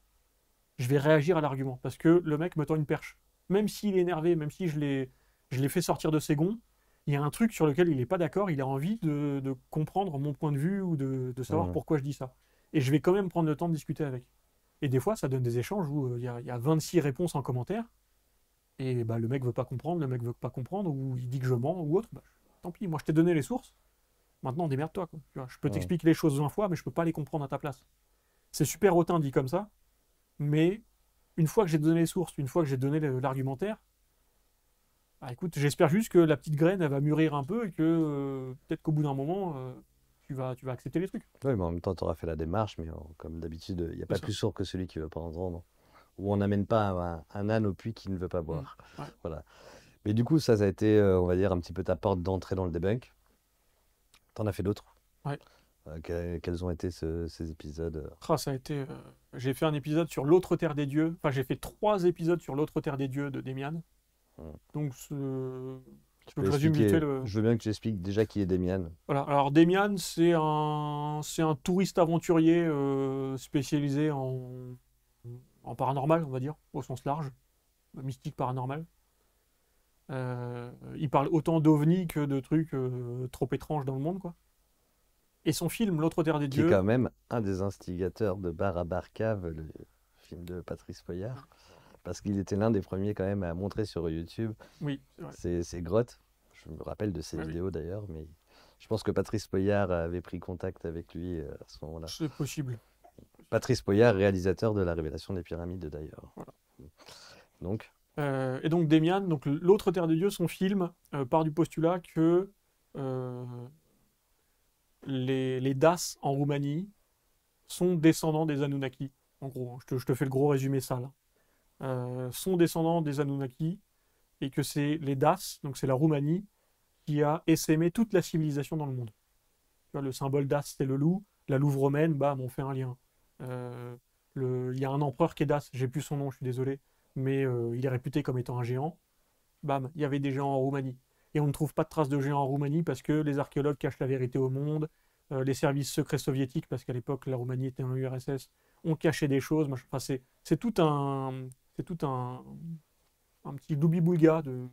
je vais réagir à l'argument, parce que le mec me tend une perche. Même s'il est énervé, même si je l'ai fait sortir de ses gonds, il y a un truc sur lequel il n'est pas d'accord, il a envie de, de comprendre mon point de vue ou de, de savoir mmh. pourquoi je dis ça. Et je vais quand même prendre le temps de discuter avec. Et des fois, ça donne des échanges où il euh, y, y a vingt-six réponses en commentaire, et bah, le mec veut pas comprendre, le mec veut pas comprendre, ou il dit que je mens, ou autre. Bah, tant pis, moi je t'ai donné les sources, maintenant démerde-toi. Je peux mmh. t'expliquer les choses vingt fois, mais je peux pas les comprendre à ta place. C'est super hautain dit comme ça, mais une fois que j'ai donné les sources, une fois que j'ai donné l'argumentaire, bah écoute, j'espère juste que la petite graine, elle va mûrir un peu et que euh, peut-être qu'au bout d'un moment, euh, tu, vas, tu vas accepter les trucs. Oui, mais en même temps, tu auras fait la démarche, mais oh, comme d'habitude, il n'y a pas plus sourd que celui qui ne veut pas entendre. Ou on n'amène pas un, un âne au puits qui ne veut pas boire. Ouais. Voilà. Mais du coup, ça, ça a été, euh, on va dire, un petit peu ta porte d'entrée dans le debunk. Tu en as fait d'autres. Ouais. Quels ont été ce, ces épisodes? Ah, ça a été... Euh, j'ai fait un épisode sur l'autre terre des dieux. Enfin, j'ai fait trois épisodes sur l'autre terre des dieux de Demian. Mmh. Donc, ce... tu peux je, résume vite fait le... je veux bien que tu expliques déjà qui est Demian. Voilà. Alors, Demian, c'est un, c'est un touriste aventurier euh, spécialisé en... en paranormal, on va dire, au sens large, mystique paranormal. Euh, il parle autant d'ovnis que de trucs euh, trop étranges dans le monde, quoi. Et son film, L'autre terre des dieux... Qui est quand même un des instigateurs de Bar à Bar Cave, le film de Patrice Pooyard, parce qu'il était l'un des premiers quand même à montrer sur YouTube oui, ces, ces grottes. Je me rappelle de ses oui, vidéos oui. d'ailleurs, mais je pense que Patrice Pooyard avait pris contact avec lui à ce moment-là. C'est possible. Patrice Pooyard, réalisateur de La Révélation des Pyramides d'ailleurs. Voilà. Donc euh, et donc Demian, donc L'autre terre des dieux, son film, euh, part du postulat que... Euh, Les, les Daces en Roumanie sont descendants des Anunnaki, en gros, hein, je, te, je te fais le gros résumé sale, euh, sont descendants des Anunnaki, et que c'est les Daces, donc c'est la Roumanie, qui a essaimé toute la civilisation dans le monde. Tu vois, le symbole Dace, c'est le loup, la louve romaine, bam, on fait un lien. Euh, le, il y a un empereur qui est Dace, j'ai plus son nom, je suis désolé, mais euh, il est réputé comme étant un géant, bam, il y avait des géants en Roumanie. Et on ne trouve pas de traces de géants en Roumanie parce que les archéologues cachent la vérité au monde, euh, les services secrets soviétiques, parce qu'à l'époque, la Roumanie était en U R S S, ont caché des choses. Enfin, c'est tout un c'est tout un, un petit doubi-boulga de...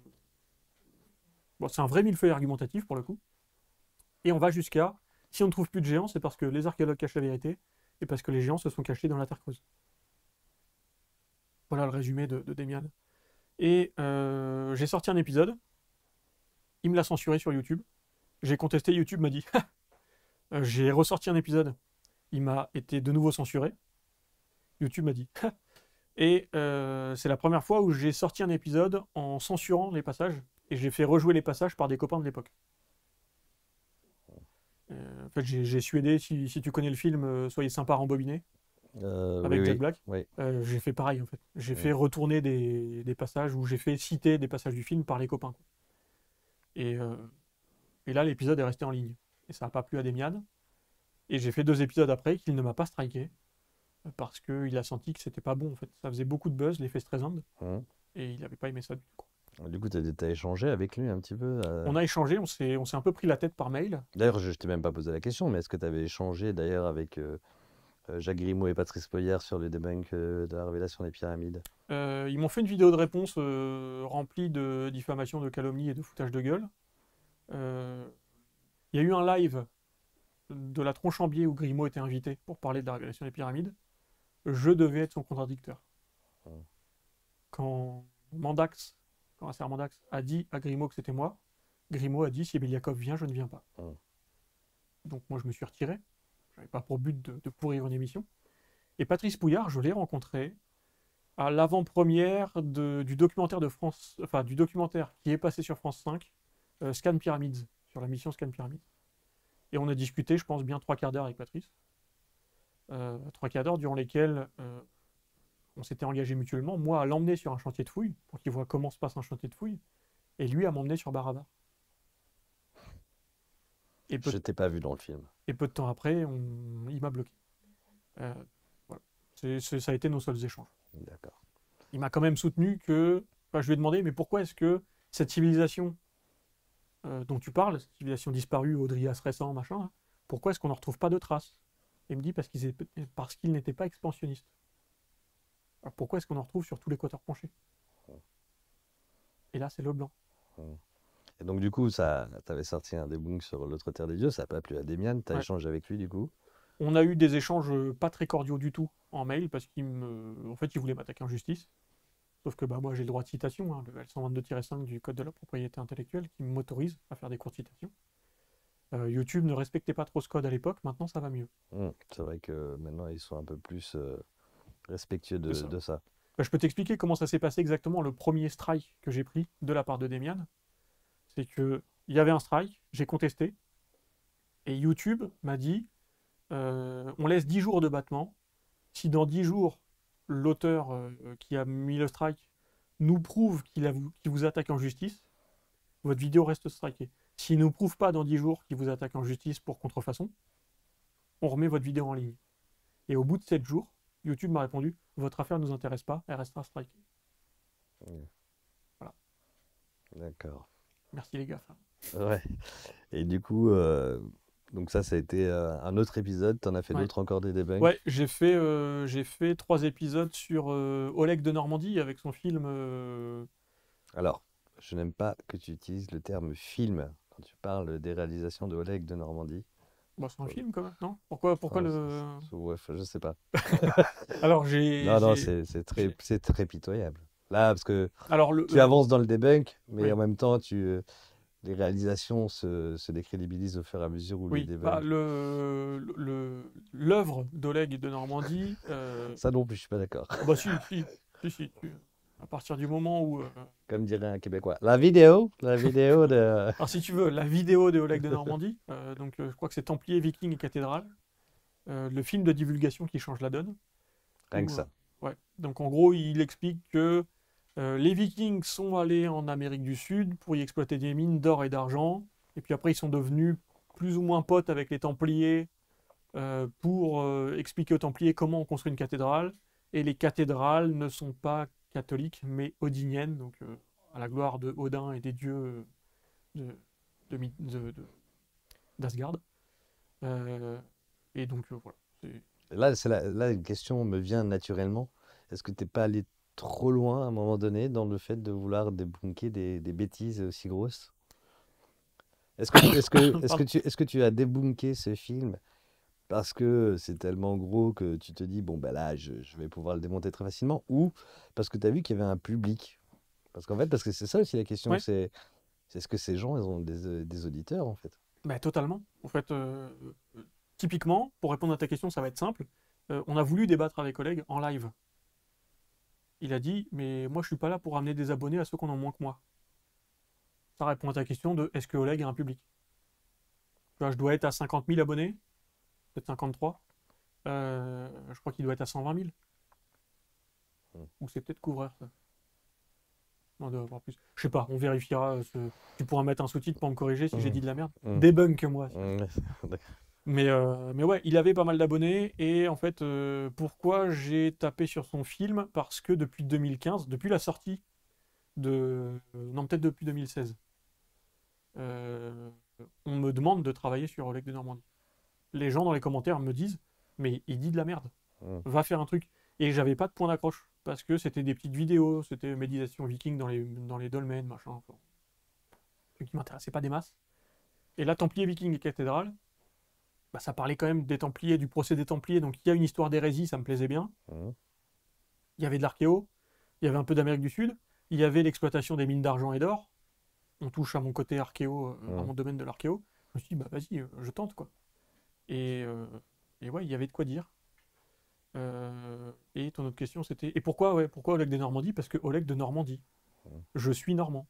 Bon, c'est un vrai millefeuille argumentatif, pour le coup. Et on va jusqu'à... Si on ne trouve plus de géants, c'est parce que les archéologues cachent la vérité et parce que les géants se sont cachés dans la terre creuse. Voilà le résumé de, de Demian. Et euh, j'ai sorti un épisode. Il me l'a censuré sur YouTube. J'ai contesté, YouTube m'a dit. J'ai ressorti un épisode. Il m'a été de nouveau censuré. YouTube m'a dit. Et euh, c'est la première fois où j'ai sorti un épisode en censurant les passages. Et j'ai fait rejouer les passages par des copains de l'époque. Euh, en fait, j'ai suédé. Si, si tu connais le film, euh, Soyez sympa, rembobiné. Euh, avec oui, Jack Black. Oui. Euh, j'ai fait pareil, en fait. J'ai oui. fait retourner des, des passages où j'ai fait citer des passages du film par les copains. Et, euh, et là, l'épisode est resté en ligne. Et ça n'a pas plu à Demian. Et j'ai fait deux épisodes après qu'il ne m'a pas striké. Parce qu'il a senti que c'était pas bon, en fait. Ça faisait beaucoup de buzz, l'effet Streisand. Mmh. Et il n'avait pas aimé ça, du coup. Du coup, tu as, as échangé avec lui un petit peu euh... On a échangé, on s'est un peu pris la tête par mail. D'ailleurs, je ne t'ai même pas posé la question, mais est-ce que tu avais échangé d'ailleurs avec, euh, Jacques Grimault et Patrice Pooyard sur les débunks de la révélation des pyramides. Euh, ils m'ont fait une vidéo de réponse euh, remplie de diffamation, de calomnie et de foutage de gueule. Il euh, y a eu un live de la Tronche en biais où Grimault était invité pour parler de la révélation des pyramides. Je devais être son contradicteur. Mmh. Quand Mandax, quand Asser Mandax a dit à Grimault que c'était moi, Grimault a dit si Beliakhov vient, je ne viens pas. Mmh. Donc moi je me suis retiré. Je n'avais pas pour but de, de pourrir une émission. Et Patrice Pooyard, je l'ai rencontré à l'avant-première du documentaire de France, enfin du documentaire qui est passé sur France cinq, euh, Scan Pyramids, sur la mission Scan Pyramids. Et on a discuté, je pense, bien trois quarts d'heure avec Patrice. Euh, trois quarts d'heure durant lesquels euh, on s'était engagé mutuellement, moi à l'emmener sur un chantier de fouilles, pour qu'il voit comment se passe un chantier de fouilles, et lui à m'emmener sur Barabara. Et peu... Je t'ai pas vu dans le film. Et peu de temps après, on... il m'a bloqué. Euh, voilà. c'est, c'est, ça a été nos seuls échanges. D'accord. Il m'a quand même soutenu que... Enfin, je lui ai demandé, mais pourquoi est-ce que cette civilisation euh, dont tu parles, cette civilisation disparue, Audrias récent, machin, hein, pourquoi est-ce qu'on n'en retrouve pas de traces? Et il me dit parce qu'ils étaient... parce qu'ils n'étaient pas expansionnistes. Alors pourquoi est-ce qu'on en retrouve sur tous les côtés penchés? Mmh. Et là, c'est le blanc. Mmh. Et donc, du coup, tu avais sorti un debunk sur l'autre Terre des Dieux, ça n'a pas plu à Demian, tu as ouais. échangé avec lui, du coup. On a eu des échanges pas très cordiaux du tout en mail, parce qu'il me... en fait, il voulait m'attaquer en justice. Sauf que bah, moi, j'ai le droit de citation, hein, le L cent vingt-deux tiret cinq du Code de la propriété intellectuelle, qui m'autorise à faire des courtes citations. Euh, YouTube ne respectait pas trop ce code à l'époque, maintenant, ça va mieux. Mmh, c'est vrai que maintenant, ils sont un peu plus euh, respectueux de ça. De ça. Bah, je peux t'expliquer comment ça s'est passé exactement, le premier strike que j'ai pris de la part de Demian. C'est qu'il y avait un strike, j'ai contesté, et YouTube m'a dit euh, on laisse dix jours de battement, si dans dix jours, l'auteur euh, qui a mis le strike nous prouve qu'il qu'il vous attaque en justice, votre vidéo reste strikée. S'il ne nous prouve pas dans dix jours qu'il vous attaque en justice pour contrefaçon, on remet votre vidéo en ligne. Et au bout de sept jours, YouTube m'a répondu votre affaire ne nous intéresse pas, elle restera strikée. Mmh. Voilà. D'accord. Merci les gars. Ouais. Et du coup, euh, donc ça, ça a été euh, un autre épisode. Tu en as fait ouais. d'autres encore des débunks? Ouais, j'ai fait, euh, j'ai fait trois épisodes sur euh, Oleg de Normandie avec son film. Euh... Alors, je n'aime pas que tu utilises le terme film quand tu parles des réalisations de Oleg de Normandie. Bon, c'est un euh... film quand même, non? Pourquoi, pourquoi enfin, le. Ouais, je sais pas. Alors, j'ai. Non, non, c'est très, très pitoyable. Là, parce que Alors, le, tu euh, avances dans le debunk, mais oui. en même temps, tu, les réalisations se, se décrédibilisent au fur et à mesure où oui, le debunk... Bah, le, le, l'œuvre d'Oleg de Normandie... Euh... Ça non plus, je suis pas d'accord. Bah si, si, si, si, si. À partir du moment où... Euh... Comme dirait un Québécois. La vidéo, la vidéo de... Alors si tu veux, la vidéo d'Oleg de Normandie, euh, donc euh, je crois que c'est Templiers, Vikings et Cathédrale, euh, le film de divulgation qui change la donne. Rien donc, que ça. Euh, ouais. Donc en gros, il explique que... Euh, les Vikings sont allés en Amérique du Sud pour y exploiter des mines d'or et d'argent. Et puis après, ils sont devenus plus ou moins potes avec les Templiers euh, pour euh, expliquer aux Templiers comment on construit une cathédrale. Et les cathédrales ne sont pas catholiques, mais odiniennes, donc euh, à la gloire de Odin et des dieux de, de, de, de, d'Asgard. Euh, et donc, euh, voilà. Là, c'est la, là, une question me vient naturellement. Est-ce que tu n'es pas allé trop loin à un moment donné dans le fait de vouloir débunker des, des bêtises aussi grosses? Est-ce que, est-ce que, est-ce que, tu, est-ce que tu as débunké ce film parce que c'est tellement gros que tu te dis bon ben là je, je vais pouvoir le démonter très facilement, ou parce que tu as vu qu'il y avait un public? Parce qu'en fait, parce que c'est ça aussi la question, ouais. c'est est-ce que ces gens ils ont des, des auditeurs en fait? Bah, totalement. En fait, euh, typiquement, pour répondre à ta question, ça va être simple. Euh, on a voulu débattre avec collègues en live. Il a dit, mais moi je suis pas là pour amener des abonnés à ceux qu'on en moins que moi. Ça répond à ta question de, est-ce que Oleg a un public? Là, je dois être à cinquante mille abonnés, peut-être cinquante-trois. Euh, je crois qu'il doit être à cent vingt mille. Mmh. Ou c'est peut-être couvreur, ça. On doit avoir plus. Je sais pas, on vérifiera. Ce... Tu pourras mettre un sous-titre pour me corriger si mmh. j'ai dit de la merde. Mmh. Débunk-moi. Mmh. Mais, euh, mais ouais, il avait pas mal d'abonnés, et en fait, euh, pourquoi j'ai tapé sur son film? Parce que depuis deux mille quinze, depuis la sortie de... Euh, non, peut-être depuis deux mille seize, euh, on me demande de travailler sur Oleg de Normandie. Les gens dans les commentaires me disent mais il dit de la merde. Mmh. Va faire un truc. Et j'avais pas de point d'accroche, parce que c'était des petites vidéos, c'était méditation viking dans les, dans les dolmens, machin. Enfin, ce qui m'intéressait pas des masses. Et là, Templiers, Vikings et Cathédrale, bah, ça parlait quand même des Templiers, du procès des Templiers, donc il y a une histoire d'hérésie, ça me plaisait bien. Mmh. Il y avait de l'archéo, il y avait un peu d'Amérique du Sud, il y avait l'exploitation des mines d'argent et d'or. On touche à mon côté archéo, euh, mmh. à mon domaine de l'archéo. Je me suis dit, bah vas-y, euh, je tente, quoi. Et, euh, et ouais, il y avait de quoi dire. Euh, et ton autre question, c'était... Et pourquoi, ouais, pourquoi Oleg de Normandie? Parce que Oleg de Normandie. Mmh. Je suis normand.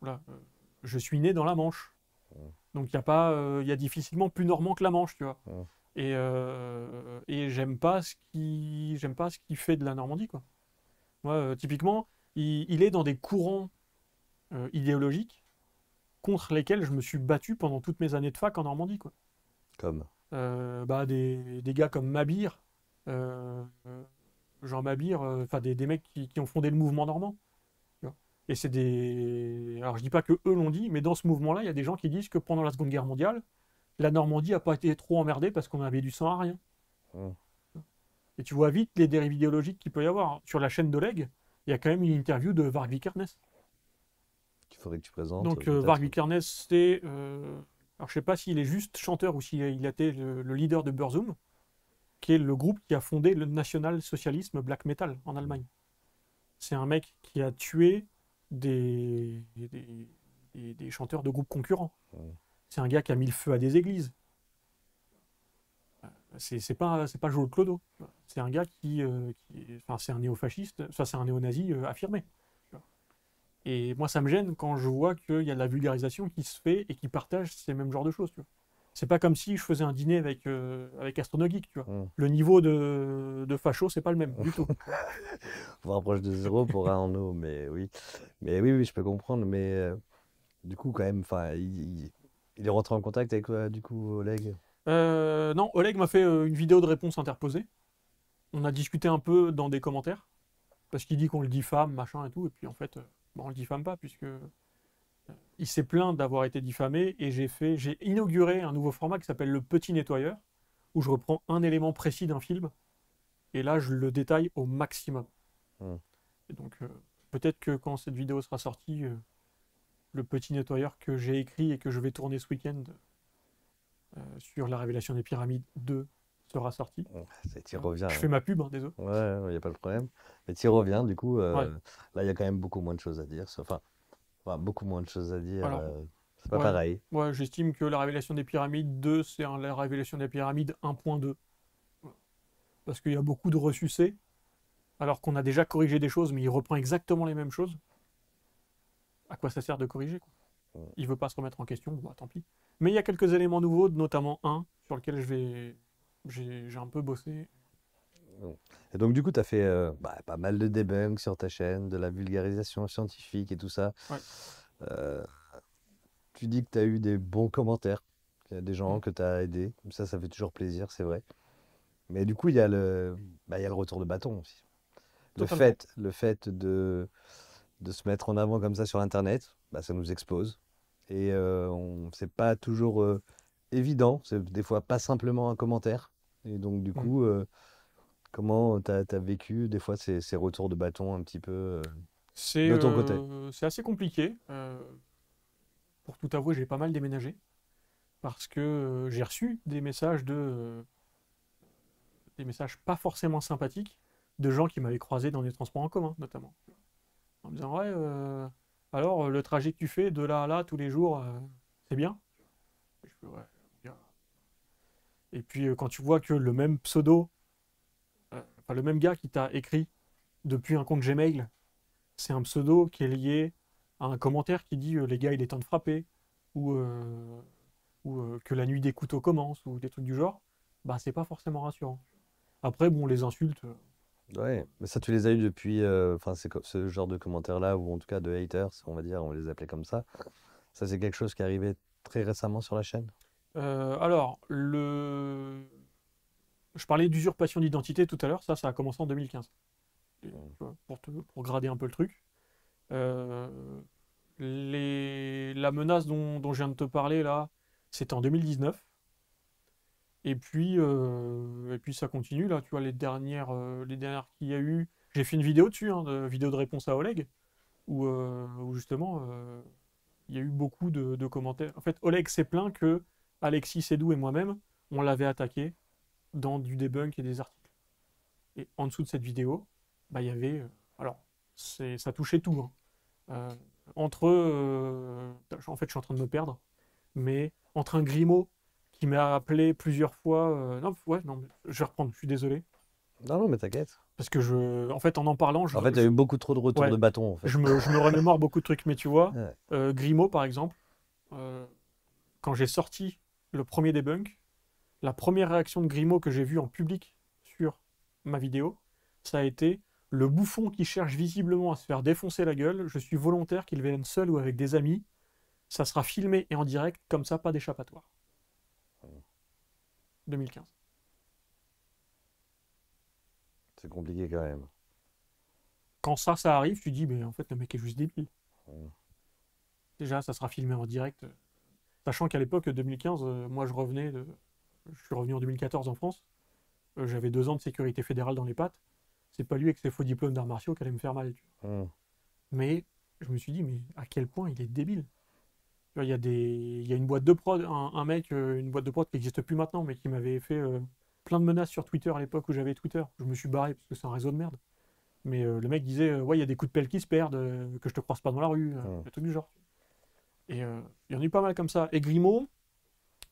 Voilà. Euh, je suis né dans la Manche. Mmh. Donc il y a pas... Euh, y a difficilement plus normand que la Manche, tu vois. Mmh. Et, euh, et j'aime pas ce qui... J'aime pas ce qui fait de la Normandie, quoi. Moi, euh, typiquement, il, il est dans des courants euh, idéologiques contre lesquels je me suis battu pendant toutes mes années de fac en Normandie, quoi. Comme euh, bah, des, des gars comme Mabir... Euh, Jean Mabir, enfin euh, des, des mecs qui, qui ont fondé le mouvement normand. Et c'est des... Alors je dis pas que eux l'ont dit, mais dans ce mouvement-là, il y a des gens qui disent que pendant la Seconde Guerre mondiale, la Normandie n'a pas été trop emmerdée parce qu'on avait du sang à rien. Mmh. Et tu vois vite les dérives idéologiques qu'il peut y avoir. Sur la chaîne d'Oleg, il y a quand même une interview de Varg Vikernes. Qu'il faudrait que tu présentes. Donc euh, Varg Vikernes, c'est... Euh... Alors je sais pas s'il est juste chanteur ou s'il a été le, le leader de Burzum, qui est le groupe qui a fondé le national-socialisme black metal en Allemagne. C'est un mec qui a tué des, des, des, des chanteurs de groupes concurrents. Mmh. C'est un gars qui a mis le feu à des églises. C'est pas, pas Joël Clodo. C'est un gars qui... Euh, qui enfin, c'est un néo-fasciste, enfin, c'est un néo-nazi euh, affirmé. Et moi, ça me gêne quand je vois qu'il y a de la vulgarisation qui se fait et qui partage ces mêmes genres de choses, tu vois. C'est pas comme si je faisais un dîner avec, euh, avec Astronogeek, tu vois. Mmh. Le niveau de, de facho, c'est pas le même, du tout. On rapproche de zéro pour un en eau, mais oui. Mais oui, oui, je peux comprendre, mais euh, du coup, quand même, il, il, il est rentré en contact avec, euh, du coup, Oleg euh, Non, Oleg m'a fait euh, une vidéo de réponse interposée. On a discuté un peu dans des commentaires, parce qu'il dit qu'on le diffame, machin et tout, et puis en fait, euh, bon, on le diffame pas, puisque... Il s'est plaint d'avoir été diffamé et j'ai fait, j'ai inauguré un nouveau format qui s'appelle le Petit Nettoyeur, où je reprends un élément précis d'un film et là je le détaille au maximum. Mmh. Et donc euh, peut-être que quand cette vidéo sera sortie, euh, le Petit Nettoyeur que j'ai écrit et que je vais tourner ce week-end euh, sur la révélation des pyramides deux sera sorti. Ça, t'y reviens, je fais ma pub, hein, désolé. Ouais, il n'y a pas de problème. Mais t'y reviens, du coup, euh, ouais. Là il y a quand même beaucoup moins de choses à dire. Enfin, beaucoup moins de choses à dire, euh, c'est pas ouais, pareil. Ouais, j'estime que la révélation des pyramides deux, c'est la révélation des pyramides un point deux. Parce qu'il y a beaucoup de ressucés, alors qu'on a déjà corrigé des choses, mais il reprend exactement les mêmes choses. À quoi ça sert de corriger, quoi? Ouais. Il veut pas se remettre en question, bah, tant pis. Mais il y a quelques éléments nouveaux, notamment un, sur lequel je vais j'ai un peu bossé. Et donc, du coup, tu as fait euh, bah, pas mal de debunk sur ta chaîne, de la vulgarisation scientifique et tout ça. Ouais. Euh, tu dis que tu as eu des bons commentaires, il y a des gens ouais. que tu as aidés. Ça, ça fait toujours plaisir, c'est vrai. Mais du coup, il y, bah, y a le retour de bâton aussi. Le fait, le fait de, de se mettre en avant comme ça sur Internet, bah, ça nous expose. Et euh, c'est pas toujours euh, évident. C'est des fois pas simplement un commentaire. Et donc, du coup... Ouais. Euh, Comment tu as, t'as vécu, des fois, ces, ces retours de bâton un petit peu euh, de ton côté? euh, C'est assez compliqué. Euh, pour tout avouer, j'ai pas mal déménagé. Parce que euh, j'ai reçu des messages de... Euh, des messages pas forcément sympathiques de gens qui m'avaient croisé dans les transports en commun, notamment. En me disant, ouais, euh, alors, le trajet que tu fais de là à là, tous les jours, euh, c'est bien? Et, je, ouais, bien. Et puis, euh, quand tu vois que le même pseudo... Enfin, le même gars qui t'a écrit depuis un compte Gmail, c'est un pseudo qui est lié à un commentaire qui dit euh, les gars il est temps de frapper, ou, euh, ou euh, que la nuit des couteaux commence, ou des trucs du genre, bah c'est pas forcément rassurant. Après bon, les insultes... Euh, ouais, mais ça tu les as eu depuis, enfin euh, c'est ce genre de commentaires là, ou en tout cas de haters, on va dire, on les appelait comme ça. Ça c'est quelque chose qui est arrivé très récemment sur la chaîne. euh, Alors, le... Je parlais d'usurpation d'identité tout à l'heure, ça, ça a commencé en deux mille quinze. Et, pour, te, pour grader un peu le truc. Euh, les, la menace dont, dont je viens de te parler, là, c'était en deux mille dix-neuf. Et puis, euh, et puis ça continue, là, tu vois, les dernières, euh, les dernières qu'il y a eu. J'ai fait une vidéo dessus, hein, de, vidéo de réponse à Oleg, où, euh, où justement, euh, il y a eu beaucoup de, de commentaires. En fait, Oleg s'est plaint que Alexis Sedou et moi-même, on l'avait attaqué dans du debunk et des articles. Et en dessous de cette vidéo, bah, il y avait... Euh, alors, ça touchait tout. Hein. Euh, entre... Euh, en fait, je suis en train de me perdre, mais entre un Grimault qui m'a appelé plusieurs fois... Euh, non, ouais, non, je vais reprendre, je suis désolé. Non, non, mais t'inquiète. Parce que, je, en fait, en en parlant... Je, en fait, t'as eu beaucoup trop de retours ouais, de bâton. En fait. je, me, je me remémore beaucoup de trucs, mais tu vois, ouais. euh, Grimault, par exemple, euh, quand j'ai sorti le premier debunk, la première réaction de Grimault que j'ai vue en public sur ma vidéo, ça a été « Le bouffon qui cherche visiblement à se faire défoncer la gueule, je suis volontaire qu'il vienne seul ou avec des amis, ça sera filmé et en direct, comme ça, pas d'échappatoire. » deux mille quinze. C'est compliqué quand même. Quand ça, ça arrive, tu dis, mais en fait, le mec est juste débile. Mmh. Déjà, ça sera filmé en direct. Sachant qu'à l'époque, deux mille quinze, euh, moi, je revenais, de... je suis revenu en deux mille quatorze en France. Euh, J'avais deux ans de sécurité fédérale dans les pattes. C'est pas lui avec ses faux diplômes d'arts martiaux qui allait me faire mal. Tu vois. Mmh. Mais je me suis dit, mais à quel point il est débile. Il y, a des... il y a une boîte de prod, un, un mec, une boîte de prod qui n'existe plus maintenant, mais qui m'avait fait euh, plein de menaces sur Twitter à l'époque où j'avais Twitter. Je me suis barré parce que c'est un réseau de merde. Mais euh, le mec disait, euh, ouais, il y a des coups de pelle qui se perdent, euh, que je te croise pas dans la rue, euh, mmh. des trucs du genre. Et euh, il y en a eu pas mal comme ça. Et Grimault,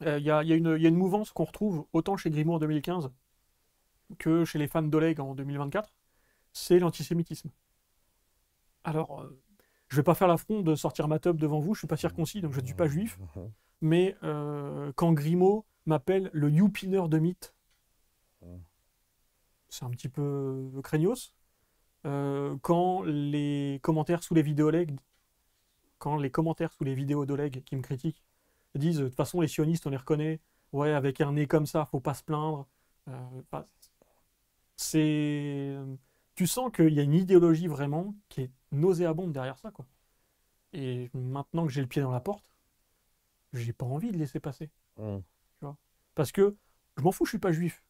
euh, il, y a, il, y a une, il y a une mouvance qu'on retrouve autant chez Grimault en deux mille quinze que chez les fans d'Oleg en deux mille vingt-quatre, c'est l'antisémitisme. Alors... Euh, je ne vais pas faire l'affront de sortir ma teub devant vous, je ne suis pas circoncis, donc je ne suis pas juif. Mais euh, quand Grimault m'appelle le youpineur de mythe, c'est un petit peu craignos. Euh, quand les commentaires sous les vidéos Oleg, quand les commentaires sous les vidéos d'Oleg qui me critiquent disent de toute façon les sionistes on les reconnaît, ouais avec un nez comme ça, faut pas se plaindre. Euh, bah, c'est tu sens qu'il y a une idéologie vraiment qui est nauséabonde derrière ça, quoi. Et maintenant que j'ai le pied dans la porte, j'ai pas envie de laisser passer. Mmh. Tu vois, parce que je m'en fous, je suis pas juif.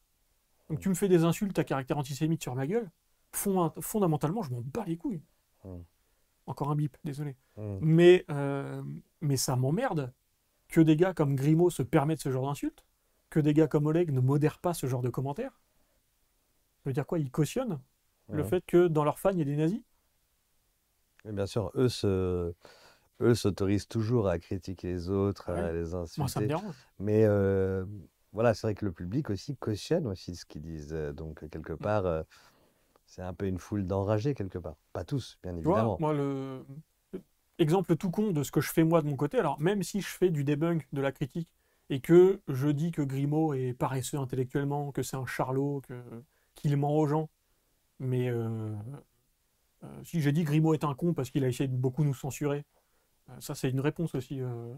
Donc tu me fais des insultes à caractère antisémite sur ma gueule, fond, fondamentalement, je m'en bats les couilles. Mmh. Encore un bip, désolé. Mmh. Mais, euh, mais ça m'emmerde que des gars comme Grimault se permettent ce genre d'insultes, que des gars comme Oleg ne modèrent pas ce genre de commentaires. Ça veut dire quoi? Ils cautionnent mmh. le fait que dans leur fan, il y a des nazis. Et bien sûr, eux se, eux s'autorisent toujours à critiquer les autres, ouais. à les insulter. Moi, ça me dérange. Mais euh, voilà, c'est vrai que le public aussi cautionne aussi ce qu'ils disent. Donc, quelque part, mmh. euh, c'est un peu une foule d'enragés, quelque part. Pas tous, bien évidemment. Tu vois, moi, le... exemple tout con de ce que je fais moi de mon côté, alors même si je fais du debunk, de la critique, et que je dis que Grimault est paresseux intellectuellement, que c'est un charlot, que... qu'il ment aux gens, mais... Euh... Euh, si j'ai dit Grimault est un con parce qu'il a essayé de beaucoup nous censurer, euh, ça c'est une réponse aussi. Euh,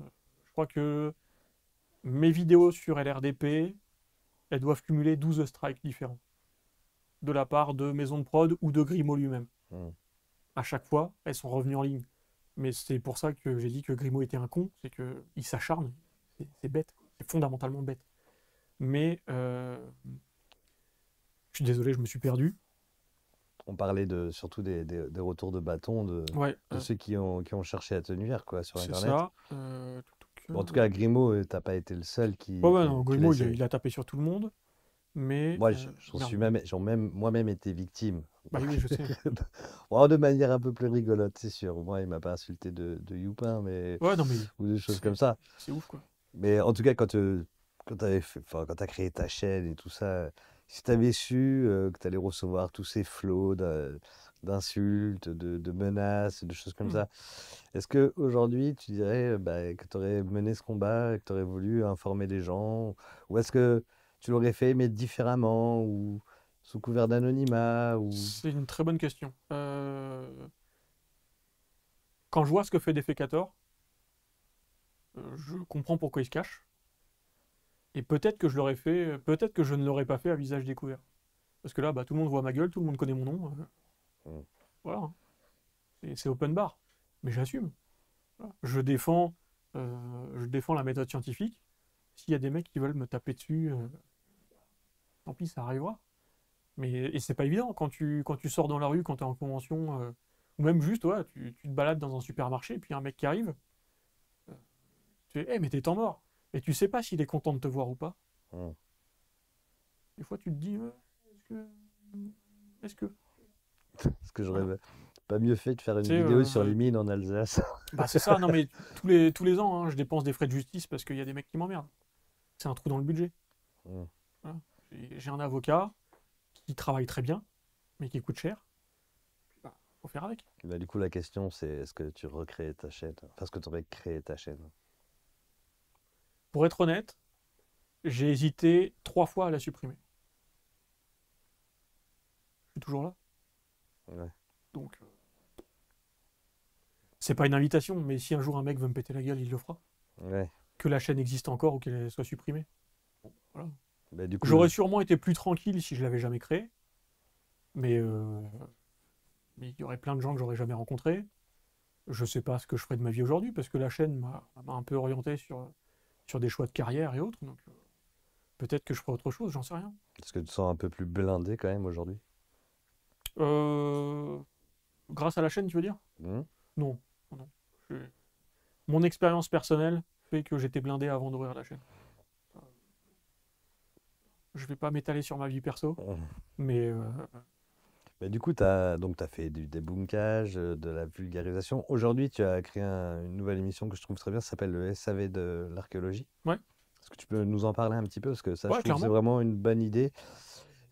je crois que mes vidéos sur L R D P, elles doivent cumuler douze strikes différents. De la part de Maison de Prod ou de Grimault lui-même. Mmh. À chaque fois, elles sont revenues en ligne. Mais c'est pour ça que j'ai dit que Grimault était un con, c'est qu'il s'acharne. C'est bête, c'est fondamentalement bête. Mais euh, je suis désolé, je me suis perdu. On parlait de, surtout des, des, des retours de bâton de, ouais, de euh, ceux qui ont, qui ont cherché à te nuire quoi, sur Internet. C'est ça. Euh, tout bon, en tout cas, Grimault, tu n'as pas été le seul qui... Oh ouais, non, qui Grimault, il a, il a tapé sur tout le monde. Mais, moi, euh, j'en suis même, même, moi-même été victime. Bah, oui, je sais. Bon, de manière un peu plus rigolote, c'est sûr. Moi, il ne m'a pas insulté de, de youpin, mais... Ouais, non, mais... ou des choses comme ça. C'est ouf, quoi. Mais en tout cas, quand tu as créé ta chaîne et tout ça... Si tu avais su euh, que tu allais recevoir tous ces flots d'insultes, de, de menaces, de choses comme mmh. ça, est-ce qu'aujourd'hui, tu dirais bah, que tu aurais mené ce combat, que tu aurais voulu informer les gens? Ou est-ce que tu l'aurais fait, mais différemment, ou sous couvert d'anonymat ou... C'est une très bonne question. Euh... Quand je vois ce que fait Defecator, euh, je comprends pourquoi il se cache. Et peut-être que je l'aurais fait, peut-être que je ne l'aurais pas fait à visage découvert. Parce que là, bah, tout le monde voit ma gueule, tout le monde connaît mon nom. Euh, voilà. C'est open bar. Mais j'assume. Voilà. Je défends, euh, je défends la méthode scientifique. S'il y a des mecs qui veulent me taper dessus, euh, tant pis, ça arrivera. Mais, et c'est pas évident, quand tu, quand tu sors dans la rue, quand tu es en convention, euh, ou même juste, ouais, tu, tu te balades dans un supermarché, et puis y a un mec qui arrive, euh, tu es, hey, mais t'es temps mort. Et tu sais pas s'il est content de te voir ou pas. Mmh. Des fois, tu te dis, euh, est-ce que... Est-ce que... Est-ce que j'aurais voilà. pas mieux fait de faire une vidéo euh... sur les mines en Alsace? Bah, c'est ça, non mais tous les, tous les ans, hein, je dépense des frais de justice parce qu'il y a des mecs qui m'emmerdent. C'est un trou dans le budget. Mmh. Voilà. J'ai un avocat qui travaille très bien, mais qui coûte cher. Bah, faut faire avec. Bah, du coup, la question, c'est est-ce que tu recrées ta chaîne? Enfin, est-ce que tu aurais créé ta chaîne? Pour être honnête, j'ai hésité trois fois à la supprimer. Je suis toujours là. Ouais. Donc, euh, c'est pas une invitation, mais si un jour un mec veut me péter la gueule, il le fera. Ouais. Que la chaîne existe encore ou qu'elle soit supprimée. Bon, voilà. Bah, du coup, j'aurais ouais. sûrement été plus tranquille si je l'avais jamais créée. Mais euh, il y aurait plein de gens que j'aurais jamais rencontrés. Je sais pas ce que je ferais de ma vie aujourd'hui parce que la chaîne m'a un peu orienté sur, sur des choix de carrière et autres. Donc euh, peut-être que je ferais autre chose, j'en sais rien. Est-ce que tu te sens un peu plus blindé quand même aujourd'hui? Euh, grâce à la chaîne, tu veux dire? Mmh. Non. non. Je... Mon expérience personnelle fait que j'étais blindé avant d'ouvrir la chaîne. Je vais pas m'étaler sur ma vie perso, mmh. mais... Euh... mais... Du coup, tu as... as fait du débunkage, de la vulgarisation. Aujourd'hui, tu as créé un... une nouvelle émission que je trouve très bien, ça s'appelle le S A V de l'archéologie. Ouais. Est-ce que tu peux nous en parler un petit peu? Parce que ça, ouais, je trouve que c'est vraiment une bonne idée.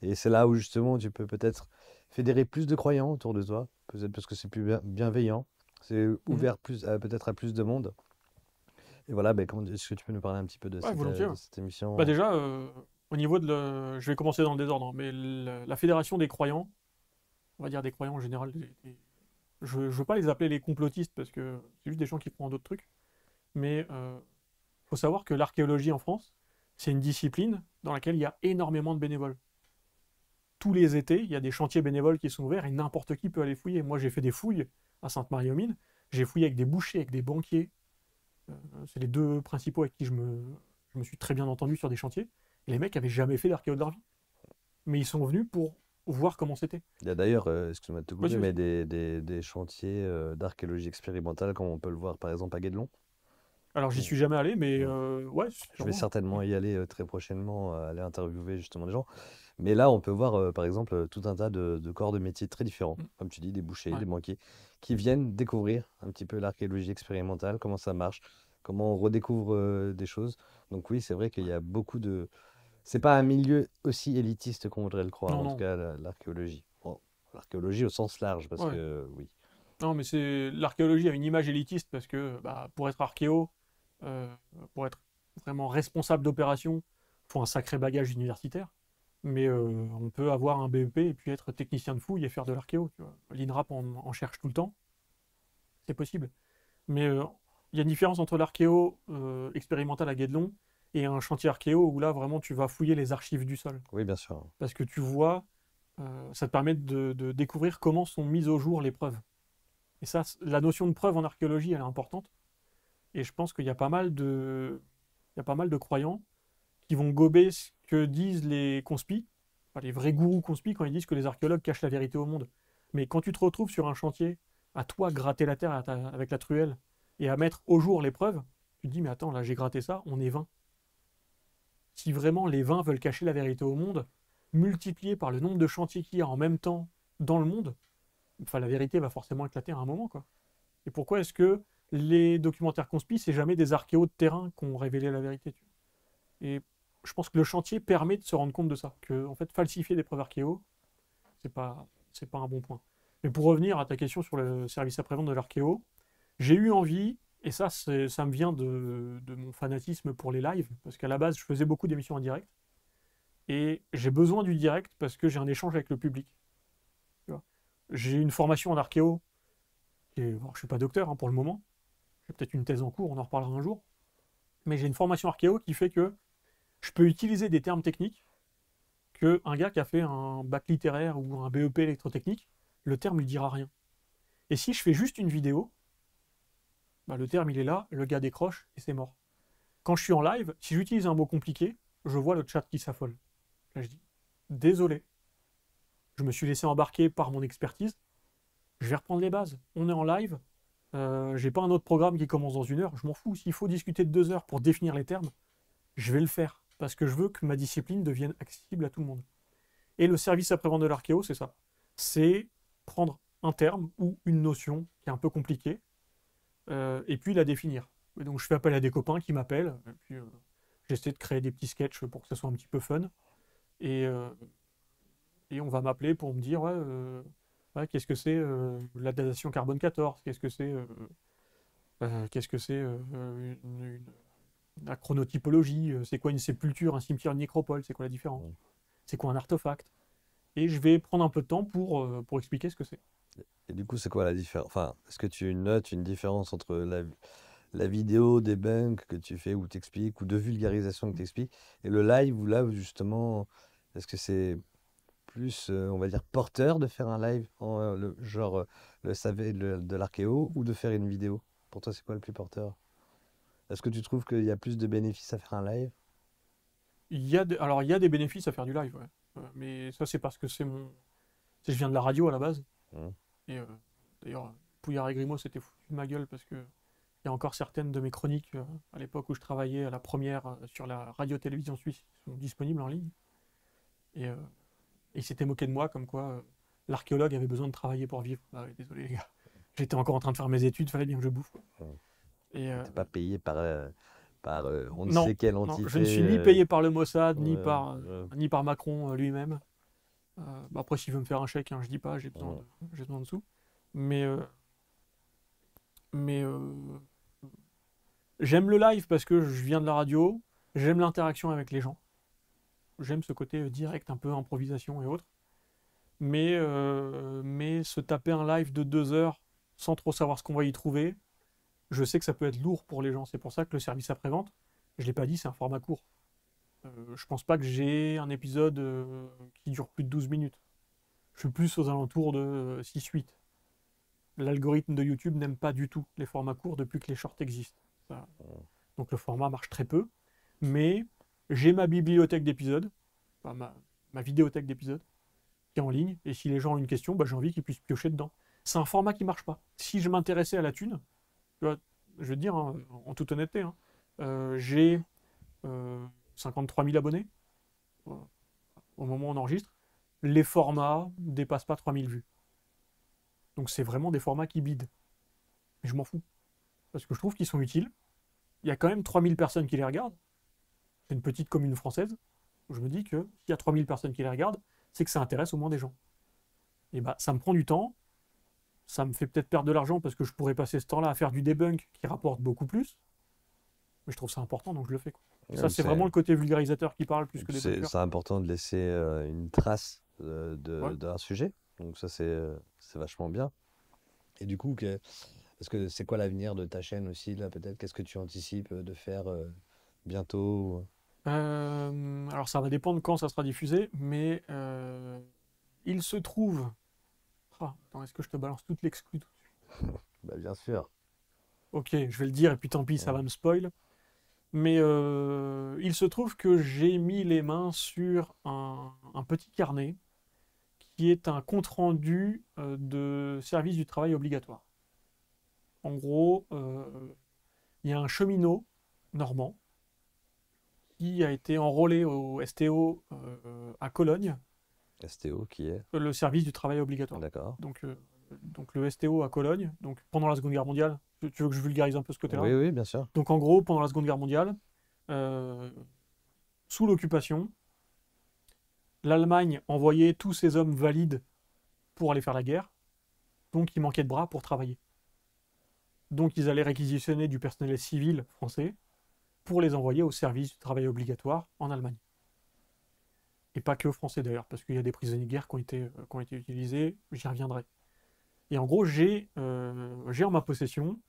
Et c'est là où, justement, tu peux peut-être... fédérer plus de croyants autour de toi, peut-être parce que c'est plus bienveillant, c'est ouvert mmh. plus peut-être à plus de monde. Et voilà, ben, est-ce que tu peux nous parler un petit peu de, ouais, cette, euh, de cette émission? Bah déjà, euh, au niveau de... Le... Je vais commencer dans le désordre, mais le, la fédération des croyants, on va dire des croyants en général, des, des... je ne veux pas les appeler les complotistes, parce que c'est juste des gens qui croient en d'autres trucs, mais il euh, faut savoir que l'archéologie en France, c'est une discipline dans laquelle il y a énormément de bénévoles. Tous les étés, il y a des chantiers bénévoles qui sont ouverts et n'importe qui peut aller fouiller. Moi, j'ai fait des fouilles à Sainte-Marie-aux-Mines. J'ai fouillé avec des bouchers, avec des banquiers. Euh, c'est les deux principaux avec qui je me, je me suis très bien entendu sur des chantiers. Et les mecs n'avaient jamais fait d'archéo de leur vie. Mais ils sont venus pour voir comment c'était. Il y a d'ailleurs, euh, excuse-moi de te couper, mais des, des, des chantiers euh, d'archéologie expérimentale, comme on peut le voir par exemple à Guédelon. Alors, j'y suis jamais allé, mais euh, ouais. Je vais certainement y aller euh, très prochainement, euh, aller interviewer justement des gens. Mais là, on peut voir, euh, par exemple, euh, tout un tas de, de corps de métiers très différents, mmh. comme tu dis, des bouchers, ouais. des banquiers, qui viennent découvrir un petit peu l'archéologie expérimentale, comment ça marche, comment on redécouvre euh, des choses. Donc oui, c'est vrai qu'il y a beaucoup de... C'est pas un milieu aussi élitiste qu'on voudrait le croire, non, en non. tout cas, l'archéologie. Bon, l'archéologie au sens large, parce ouais. que euh, oui. Non, mais c'est... L'archéologie a une image élitiste, parce que bah, pour être archéo, euh, pour être vraiment responsable d'opération, il faut un sacré bagage universitaire. Mais euh, on peut avoir un B E P et puis être technicien de fouille et faire de l'archéo. L'INRAP en, en cherche tout le temps. C'est possible. Mais il euh, y a une différence entre l'archéo euh, expérimental à Guédelon et un chantier archéo où là, vraiment, tu vas fouiller les archives du sol. Oui, bien sûr. Parce que tu vois, euh, ça te permet de, de découvrir comment sont mises au jour les preuves. Et ça, la notion de preuve en archéologie, elle est importante. Et je pense qu'il y a pas mal de, il y a pas mal de croyants qui vont gober ce que disent les conspis, enfin les vrais gourous conspis, quand ils disent que les archéologues cachent la vérité au monde. Mais quand tu te retrouves sur un chantier, à toi gratter la terre à ta, avec la truelle, et à mettre au jour les preuves, tu te dis, mais attends, là j'ai gratté ça, on est vingt. Si vraiment les vingt veulent cacher la vérité au monde, multiplié par le nombre de chantiers qu'il y a en même temps dans le monde, enfin la vérité va forcément éclater à un moment, quoi. Et pourquoi est-ce que les documentaires conspis, c'est jamais des archéos de terrain qui ont révélé la vérité, tu vois. Et je pense que le chantier permet de se rendre compte de ça, que en fait, falsifier des preuves archéo, c'est pas, c'est pas un bon point. Mais pour revenir à ta question sur le service après-vente de l'archéo, j'ai eu envie, et ça, ça me vient de, de mon fanatisme pour les lives, parce qu'à la base, je faisais beaucoup d'émissions en direct, et j'ai besoin du direct parce que j'ai un échange avec le public. J'ai une formation en archéo, et, bon, je ne suis pas docteur hein, pour le moment, j'ai peut-être une thèse en cours, on en reparlera un jour, mais j'ai une formation archéo qui fait que je peux utiliser des termes techniques qu'un gars qui a fait un bac littéraire ou un B E P électrotechnique, le terme lui dira rien. Et si je fais juste une vidéo, bah le terme il est là, le gars décroche et c'est mort. Quand je suis en live, si j'utilise un mot compliqué, je vois le chat qui s'affole. Là je dis, désolé. Je me suis laissé embarquer par mon expertise. Je vais reprendre les bases. On est en live. Euh, j'ai pas un autre programme qui commence dans une heure. Je m'en fous. S'il faut discuter de deux heures pour définir les termes, je vais le faire. Parce que je veux que ma discipline devienne accessible à tout le monde. Et le service après-vente de l'archéo, c'est ça. C'est prendre un terme ou une notion qui est un peu compliquée, euh, et puis la définir. Et donc je fais appel à des copains qui m'appellent, et puis euh, j'essaie de créer des petits sketchs pour que ça soit un petit peu fun. Et, euh, et on va m'appeler pour me dire, ouais, euh, ouais, qu'est-ce que c'est euh, la datation carbone quatorze, qu'est-ce que c'est euh, euh, qu'est-ce que c'est euh, une, une, la chronotypologie, c'est quoi une sépulture, un cimetière, une nécropole, c'est quoi la différence, c'est quoi un artefact. Et je vais prendre un peu de temps pour, euh, pour expliquer ce que c'est. Et du coup, c'est quoi la différence? Enfin, est-ce que tu notes une différence entre la, la vidéo des banks que tu fais ou t'expliques, ou de vulgarisation que t'expliques, et le live où là, justement, est-ce que c'est plus, euh, on va dire, porteur de faire un live, en, euh, le, genre euh, le savé le, de l'archéo, ou de faire une vidéo? Pour toi, c'est quoi le plus porteur? Est-ce que tu trouves qu'il y a plus de bénéfices à faire un live? Il y a de, alors, il y a des bénéfices à faire du live, ouais. Euh, mais ça, c'est parce que c'est mon... Je viens de la radio à la base. Mmh. Et euh, d'ailleurs, Pooyard et Grimault s'étaient foutus de ma gueule parce que il y a encore certaines de mes chroniques euh, à l'époque où je travaillais à la première euh, sur la radio-télévision suisse qui sont disponibles en ligne. Et, euh, et ils s'étaient moqués de moi comme quoi euh, l'archéologue avait besoin de travailler pour vivre. Ah, ouais, désolé les gars, j'étais encore en train de faire mes études, fallait bien que je bouffe. Mmh. Et euh, t'es pas payé par, euh, par euh, on ne non, sait quelle entité. Non, je ne suis ni payé par le Mossad, euh, ni, par, euh, ni par Macron euh, lui-même. Euh, bah après, s'il veut me faire un chèque, hein, je dis pas, j'ai besoin, ouais. de, j'ai besoin de sous. Mais, euh, mais euh, j'aime le live parce que je viens de la radio, j'aime l'interaction avec les gens. J'aime ce côté direct, un peu improvisation et autres. Mais, euh, mais se taper un live de deux heures sans trop savoir ce qu'on va y trouver, je sais que ça peut être lourd pour les gens. C'est pour ça que le service après-vente, je ne l'ai pas dit, c'est un format court. Euh, je pense pas que j'ai un épisode euh, qui dure plus de douze minutes. Je suis plus aux alentours de euh, six huit. L'algorithme de YouTube n'aime pas du tout les formats courts depuis que les shorts existent. Ça. Donc le format marche très peu. Mais j'ai ma bibliothèque d'épisodes, enfin, ma, ma vidéothèque d'épisodes, qui est en ligne. Et si les gens ont une question, bah, j'ai envie qu'ils puissent piocher dedans. C'est un format qui marche pas. Si je m'intéressais à la thune, je veux dire, hein, en toute honnêteté, hein, euh, j'ai... Euh, cinquante-trois mille abonnés, voilà. Au moment où on enregistre, les formats ne dépassent pas trois mille vues. Donc c'est vraiment des formats qui bident. Mais je m'en fous. Parce que je trouve qu'ils sont utiles. Il y a quand même trois mille personnes qui les regardent. C'est une petite commune française. Je me dis que s'il y a trois mille personnes qui les regardent, c'est que ça intéresse au moins des gens. Et bah ça me prend du temps. Ça me fait peut-être perdre de l'argent parce que je pourrais passer ce temps-là à faire du debunk qui rapporte beaucoup plus. Mais je trouve ça important, donc je le fais, quoi. Et ça, c'est vraiment le côté vulgarisateur qui parle plus que les développeurs. C'est important de laisser euh, une trace euh, d'un de, ouais. sujet. Donc ça, c'est euh, vachement bien. Et du coup, que, parce que c'est quoi l'avenir de ta chaîne aussi, là, peut-être? Qu'est-ce que tu anticipes de faire euh, bientôt? euh, Alors, ça va dépendre quand ça sera diffusé, mais euh, il se trouve... Ah, attends, est-ce que je te balance toute l'exclu tout de suite? Bah, bien sûr. Ok, je vais le dire, et puis tant pis, ouais. ça va me spoil. Mais euh, il se trouve que j'ai mis les mains sur un, un petit carnet qui est un compte-rendu euh, de service du travail obligatoire. En gros, euh, il y a un cheminot normand qui a été enrôlé au S T O euh, à Cologne. S T O qui est le service du travail obligatoire. D'accord. Donc, euh, donc le S T O à Cologne, donc pendant la Seconde Guerre mondiale. Tu veux que je vulgarise un peu ce côté-là? Oui, oui, bien sûr. Donc en gros, pendant la Seconde Guerre mondiale, euh, sous l'occupation, l'Allemagne envoyait tous ses hommes valides pour aller faire la guerre, donc ils manquaient de bras pour travailler. Donc ils allaient réquisitionner du personnel civil français pour les envoyer au service du travail obligatoire en Allemagne. Et pas que français d'ailleurs, parce qu'il y a des prisonniers de guerre qui ont été, euh, qui ont été utilisés, j'y reviendrai. Et en gros, j'ai euh, en ma possession,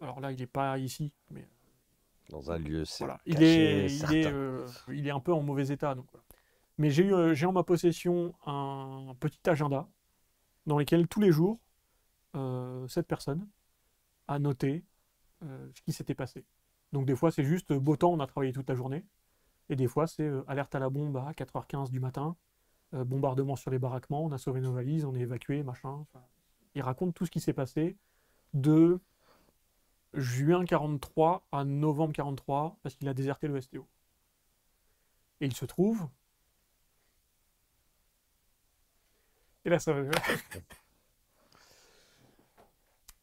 alors là, il n'est pas ici, mais... Dans un lieu, c'est voilà. il, est, il, est, euh, il est un peu en mauvais état. Donc, voilà. Mais j'ai euh, en ma possession un petit agenda dans lequel, tous les jours, euh, cette personne a noté euh, ce qui s'était passé. Donc des fois, c'est juste beau temps, on a travaillé toute la journée. Et des fois, c'est euh, alerte à la bombe à quatre heures quinze du matin, euh, bombardement sur les baraquements, on a sauvé nos valises, on est évacué, machin. Enfin, il raconte tout ce qui s'est passé de juin quarante-trois à novembre quarante-trois, parce qu'il a déserté le S T O. Et il se trouve... Et là, ça va...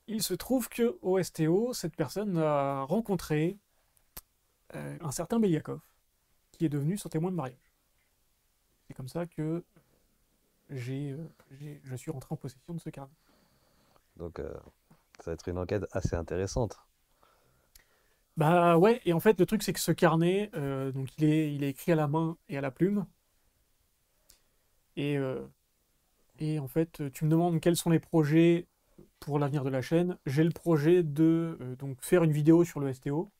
Il se trouve qu'au S T O, cette personne a rencontré euh, un certain Beliakhov, qui est devenu son témoin de mariage. C'est comme ça que j'ai, j'ai, je suis rentré en possession de ce carnet. Donc, euh, ça va être une enquête assez intéressante. Bah ouais, et en fait, le truc, c'est que ce carnet, euh, donc il est, il est écrit à la main et à la plume. Et, euh, et en fait, tu me demandes quels sont les projets... pour l'avenir de la chaîne, j'ai le projet de euh, donc faire une vidéo sur le S T O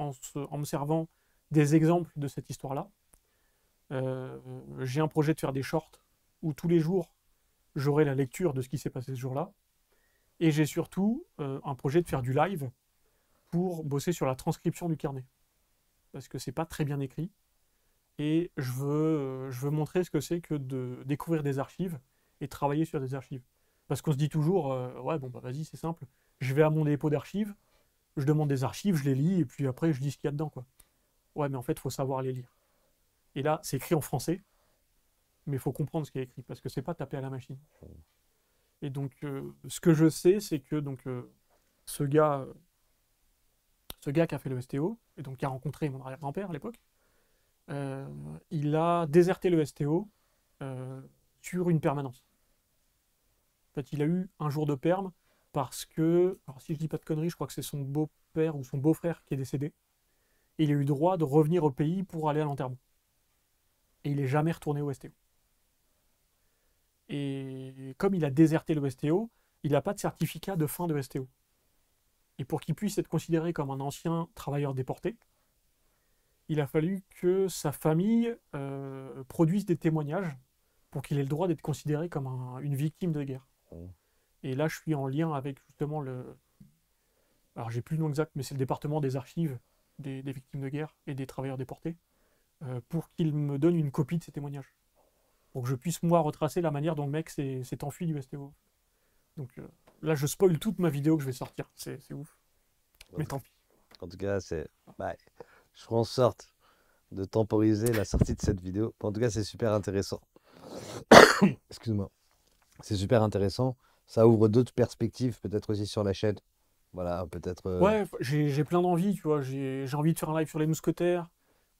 en, se, en me servant des exemples de cette histoire-là. Euh, j'ai un projet de faire des shorts où tous les jours, j'aurai la lecture de ce qui s'est passé ce jour-là. Et j'ai surtout euh, un projet de faire du live pour bosser sur la transcription du carnet. Parce que c'est pas très bien écrit. Et je veux, euh, je veux montrer ce que c'est que de découvrir des archives et travailler sur des archives. Parce qu'on se dit toujours, euh, ouais, bon, bah vas-y, c'est simple. Je vais à mon dépôt d'archives, je demande des archives, je les lis, et puis après, je dis ce qu'il y a dedans, quoi. Ouais, mais en fait, il faut savoir les lire. Et là, c'est écrit en français, mais il faut comprendre ce qui est écrit, parce que c'est pas tapé à la machine. Et donc, euh, ce que je sais, c'est que donc, euh, ce gars euh, ce gars qui a fait le S T O, et donc qui a rencontré mon arrière-grand-père à l'époque, euh, il a déserté le S T O euh, sur une permanence. En fait, il a eu un jour de perme parce que, alors si je dis pas de conneries, je crois que c'est son beau-père ou son beau-frère qui est décédé. Et il a eu droit de revenir au pays pour aller à l'enterrement. Et il n'est jamais retourné au S T O. Et comme il a déserté le S T O, il n'a pas de certificat de fin de S T O. Et pour qu'il puisse être considéré comme un ancien travailleur déporté, il a fallu que sa famille euh, produise des témoignages pour qu'il ait le droit d'être considéré comme un, une victime de guerre. Et là, je suis en lien avec justement le... Alors, j'ai plus le nom exact, mais c'est le département des archives des, des victimes de guerre et des travailleurs déportés, euh, pour qu'ils me donnent une copie de ces témoignages. Pour que je puisse, moi, retracer la manière dont le mec s'est enfui du S T O. Donc euh, là, je spoil toute ma vidéo que je vais sortir. C'est ouf. En mais tant pis. En tout cas, c'est... Bah, je ferai en sorte de temporiser la sortie de cette vidéo. En tout cas, c'est super intéressant. Excuse-moi. C'est super intéressant. Ça ouvre d'autres perspectives, peut-être aussi sur la chaîne. Voilà, peut-être... Euh... Ouais, j'ai plein d'envies, tu vois. J'ai envie de faire un live sur les mousquetaires.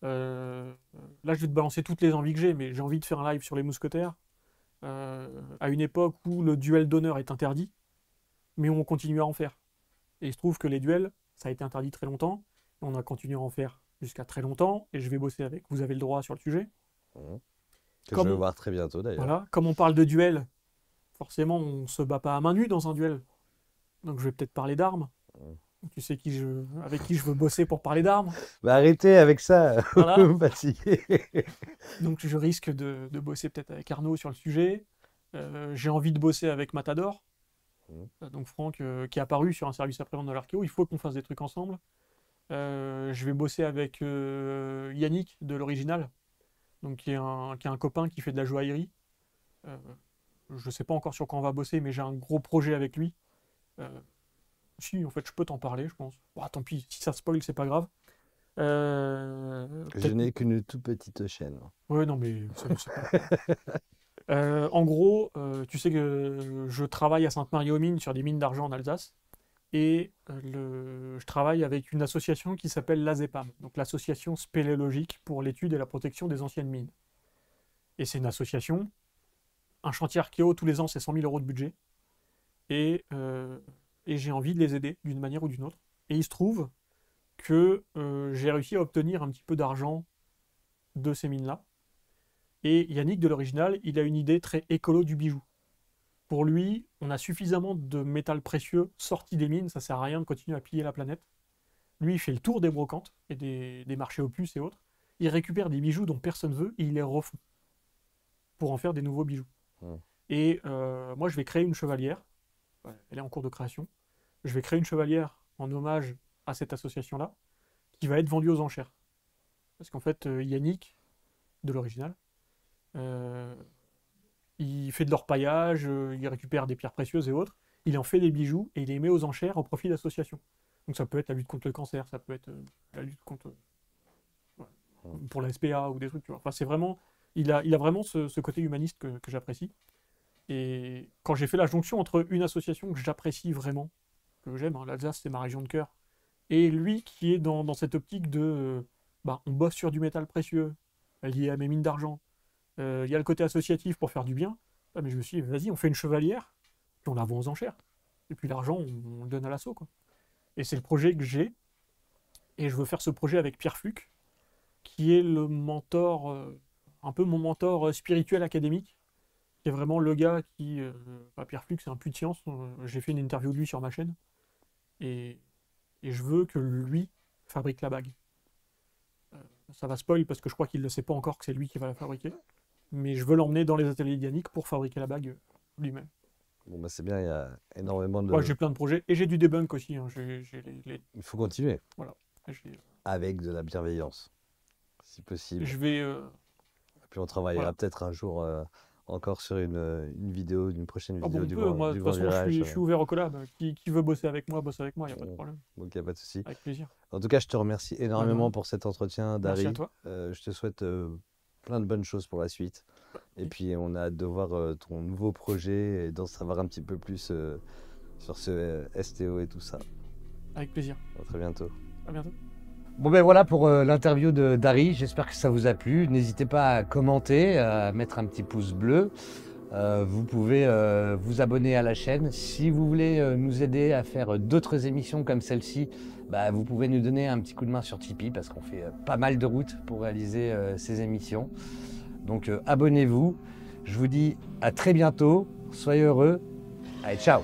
Euh, là, je vais te balancer toutes les envies que j'ai, mais j'ai envie de faire un live sur les mousquetaires. Euh, à une époque où le duel d'honneur est interdit, mais on continue à en faire. Et il se trouve que les duels, ça a été interdit très longtemps. Et on a continué à en faire jusqu'à très longtemps. Et je vais bosser avec. Vous avez le droit sur le sujet. Mmh. Que comme je vais on... voir très bientôt, d'ailleurs. Voilà, comme on parle de duel... Forcément, on ne se bat pas à main nue dans un duel. Donc, je vais peut-être parler d'armes. Tu sais qui je... avec qui je veux bosser pour parler d'armes. Bah, arrêtez avec ça, voilà. Vous me fatiguez. Donc, je risque de, de bosser peut-être avec Arnaud sur le sujet. Euh, J'ai envie de bosser avec Matador. Mm. Donc, Franck, euh, qui est apparu sur un service après-vente de l'archéo. Il faut qu'on fasse des trucs ensemble. Euh, je vais bosser avec euh, Yannick de l'original, qui, qui est un copain qui fait de la joaillerie. Euh, Je ne sais pas encore sur quoi on va bosser, mais j'ai un gros projet avec lui. Euh, si, en fait, je peux t'en parler, je pense. Oh, tant pis, si ça spoil, c'est pas grave. Euh, je n'ai qu'une toute petite chaîne. Ouais, non, mais c'est pas... euh, en gros, euh, tu sais que je travaille à Sainte-Marie-aux-Mines sur des mines d'argent en Alsace. Et le... je travaille avec une association qui s'appelle l'ASEPAM, donc l'association spéléologique pour l'étude et la protection des anciennes mines. Et c'est une association... Un chantier archéo, tous les ans, c'est cent mille euros de budget. Et, euh, et j'ai envie de les aider d'une manière ou d'une autre. Et il se trouve que euh, j'ai réussi à obtenir un petit peu d'argent de ces mines-là. Et Yannick, de l'original, il a une idée très écolo du bijou. Pour lui, on a suffisamment de métal précieux sorti des mines, ça sert à rien de continuer à piller la planète. Lui, il fait le tour des brocantes et des, des marchés aux puces et autres. Il récupère des bijoux dont personne veut et il les refond pour en faire des nouveaux bijoux. Et euh, moi, je vais créer une chevalière. Elle est en cours de création. Je vais créer une chevalière en hommage à cette association-là, qui va être vendue aux enchères. Parce qu'en fait, Yannick, de l'original, Euh, il fait de l'orpaillage, euh, il récupère des pierres précieuses et autres. Il en fait des bijoux et il les met aux enchères au profit d'associations. Donc ça peut être la lutte contre le cancer, ça peut être euh, la lutte contre... Euh, ouais, pour la S P A ou des trucs, tu vois. Enfin, c'est vraiment... Il a, il a vraiment ce, ce côté humaniste que, que j'apprécie. Et quand j'ai fait la jonction entre une association que j'apprécie vraiment, que j'aime, hein, l'Alsace c'est ma région de cœur, et lui qui est dans, dans cette optique de... Euh, bah, on bosse sur du métal précieux, lié à mes mines d'argent, il euh, y a le côté associatif pour faire du bien, ah, mais je me suis dit, vas-y, on fait une chevalière, puis on la vend aux enchères. Et puis l'argent, on, on le donne à l'assaut, quoi. Et c'est le projet que j'ai, et je veux faire ce projet avec Pierre Fuc, qui est le mentor... Euh, un peu mon mentor spirituel académique, qui est vraiment le gars qui... Euh, bah Pierre Flux, c'est un puits de science, j'ai fait une interview de lui sur ma chaîne, et, et je veux que lui fabrique la bague. Euh, ça va spoil, parce que je crois qu'il ne sait pas encore que c'est lui qui va la fabriquer, mais je veux l'emmener dans les ateliers d'Yannick pour fabriquer la bague lui-même. Bon bah c'est bien, il y a énormément de... Ouais, j'ai plein de projets, et j'ai du debunk aussi. Hein. J'ai, j'ai les, les... Il faut continuer. Voilà. Avec de la bienveillance, si possible. Je vais... Euh... Puis on travaillera voilà. peut-être un jour euh, encore sur une, une vidéo, une prochaine vidéo ah bon, du Grand Virage. De toute façon, je suis, je suis ouvert au collab. Qui, qui veut bosser avec moi, bosse avec moi, il n'y a pas de problème. Donc il n'y a pas de souci. Avec plaisir. En tout cas, je te remercie énormément ah pour cet entretien, Dari. Merci à toi. Euh, je te souhaite euh, plein de bonnes choses pour la suite. Et puis on a hâte de voir euh, ton nouveau projet et d'en savoir un petit peu plus euh, sur ce euh, S T O et tout ça. Avec plaisir. À très bientôt. À bientôt. Bon ben voilà pour euh, l'interview de Dari, j'espère que ça vous a plu. N'hésitez pas à commenter, à mettre un petit pouce bleu. Euh, vous pouvez euh, vous abonner à la chaîne. Si vous voulez euh, nous aider à faire euh, d'autres émissions comme celle-ci, bah, vous pouvez nous donner un petit coup de main sur Tipeee parce qu'on fait euh, pas mal de routes pour réaliser euh, ces émissions. Donc euh, abonnez-vous. Je vous dis à très bientôt. Soyez heureux. Allez, ciao!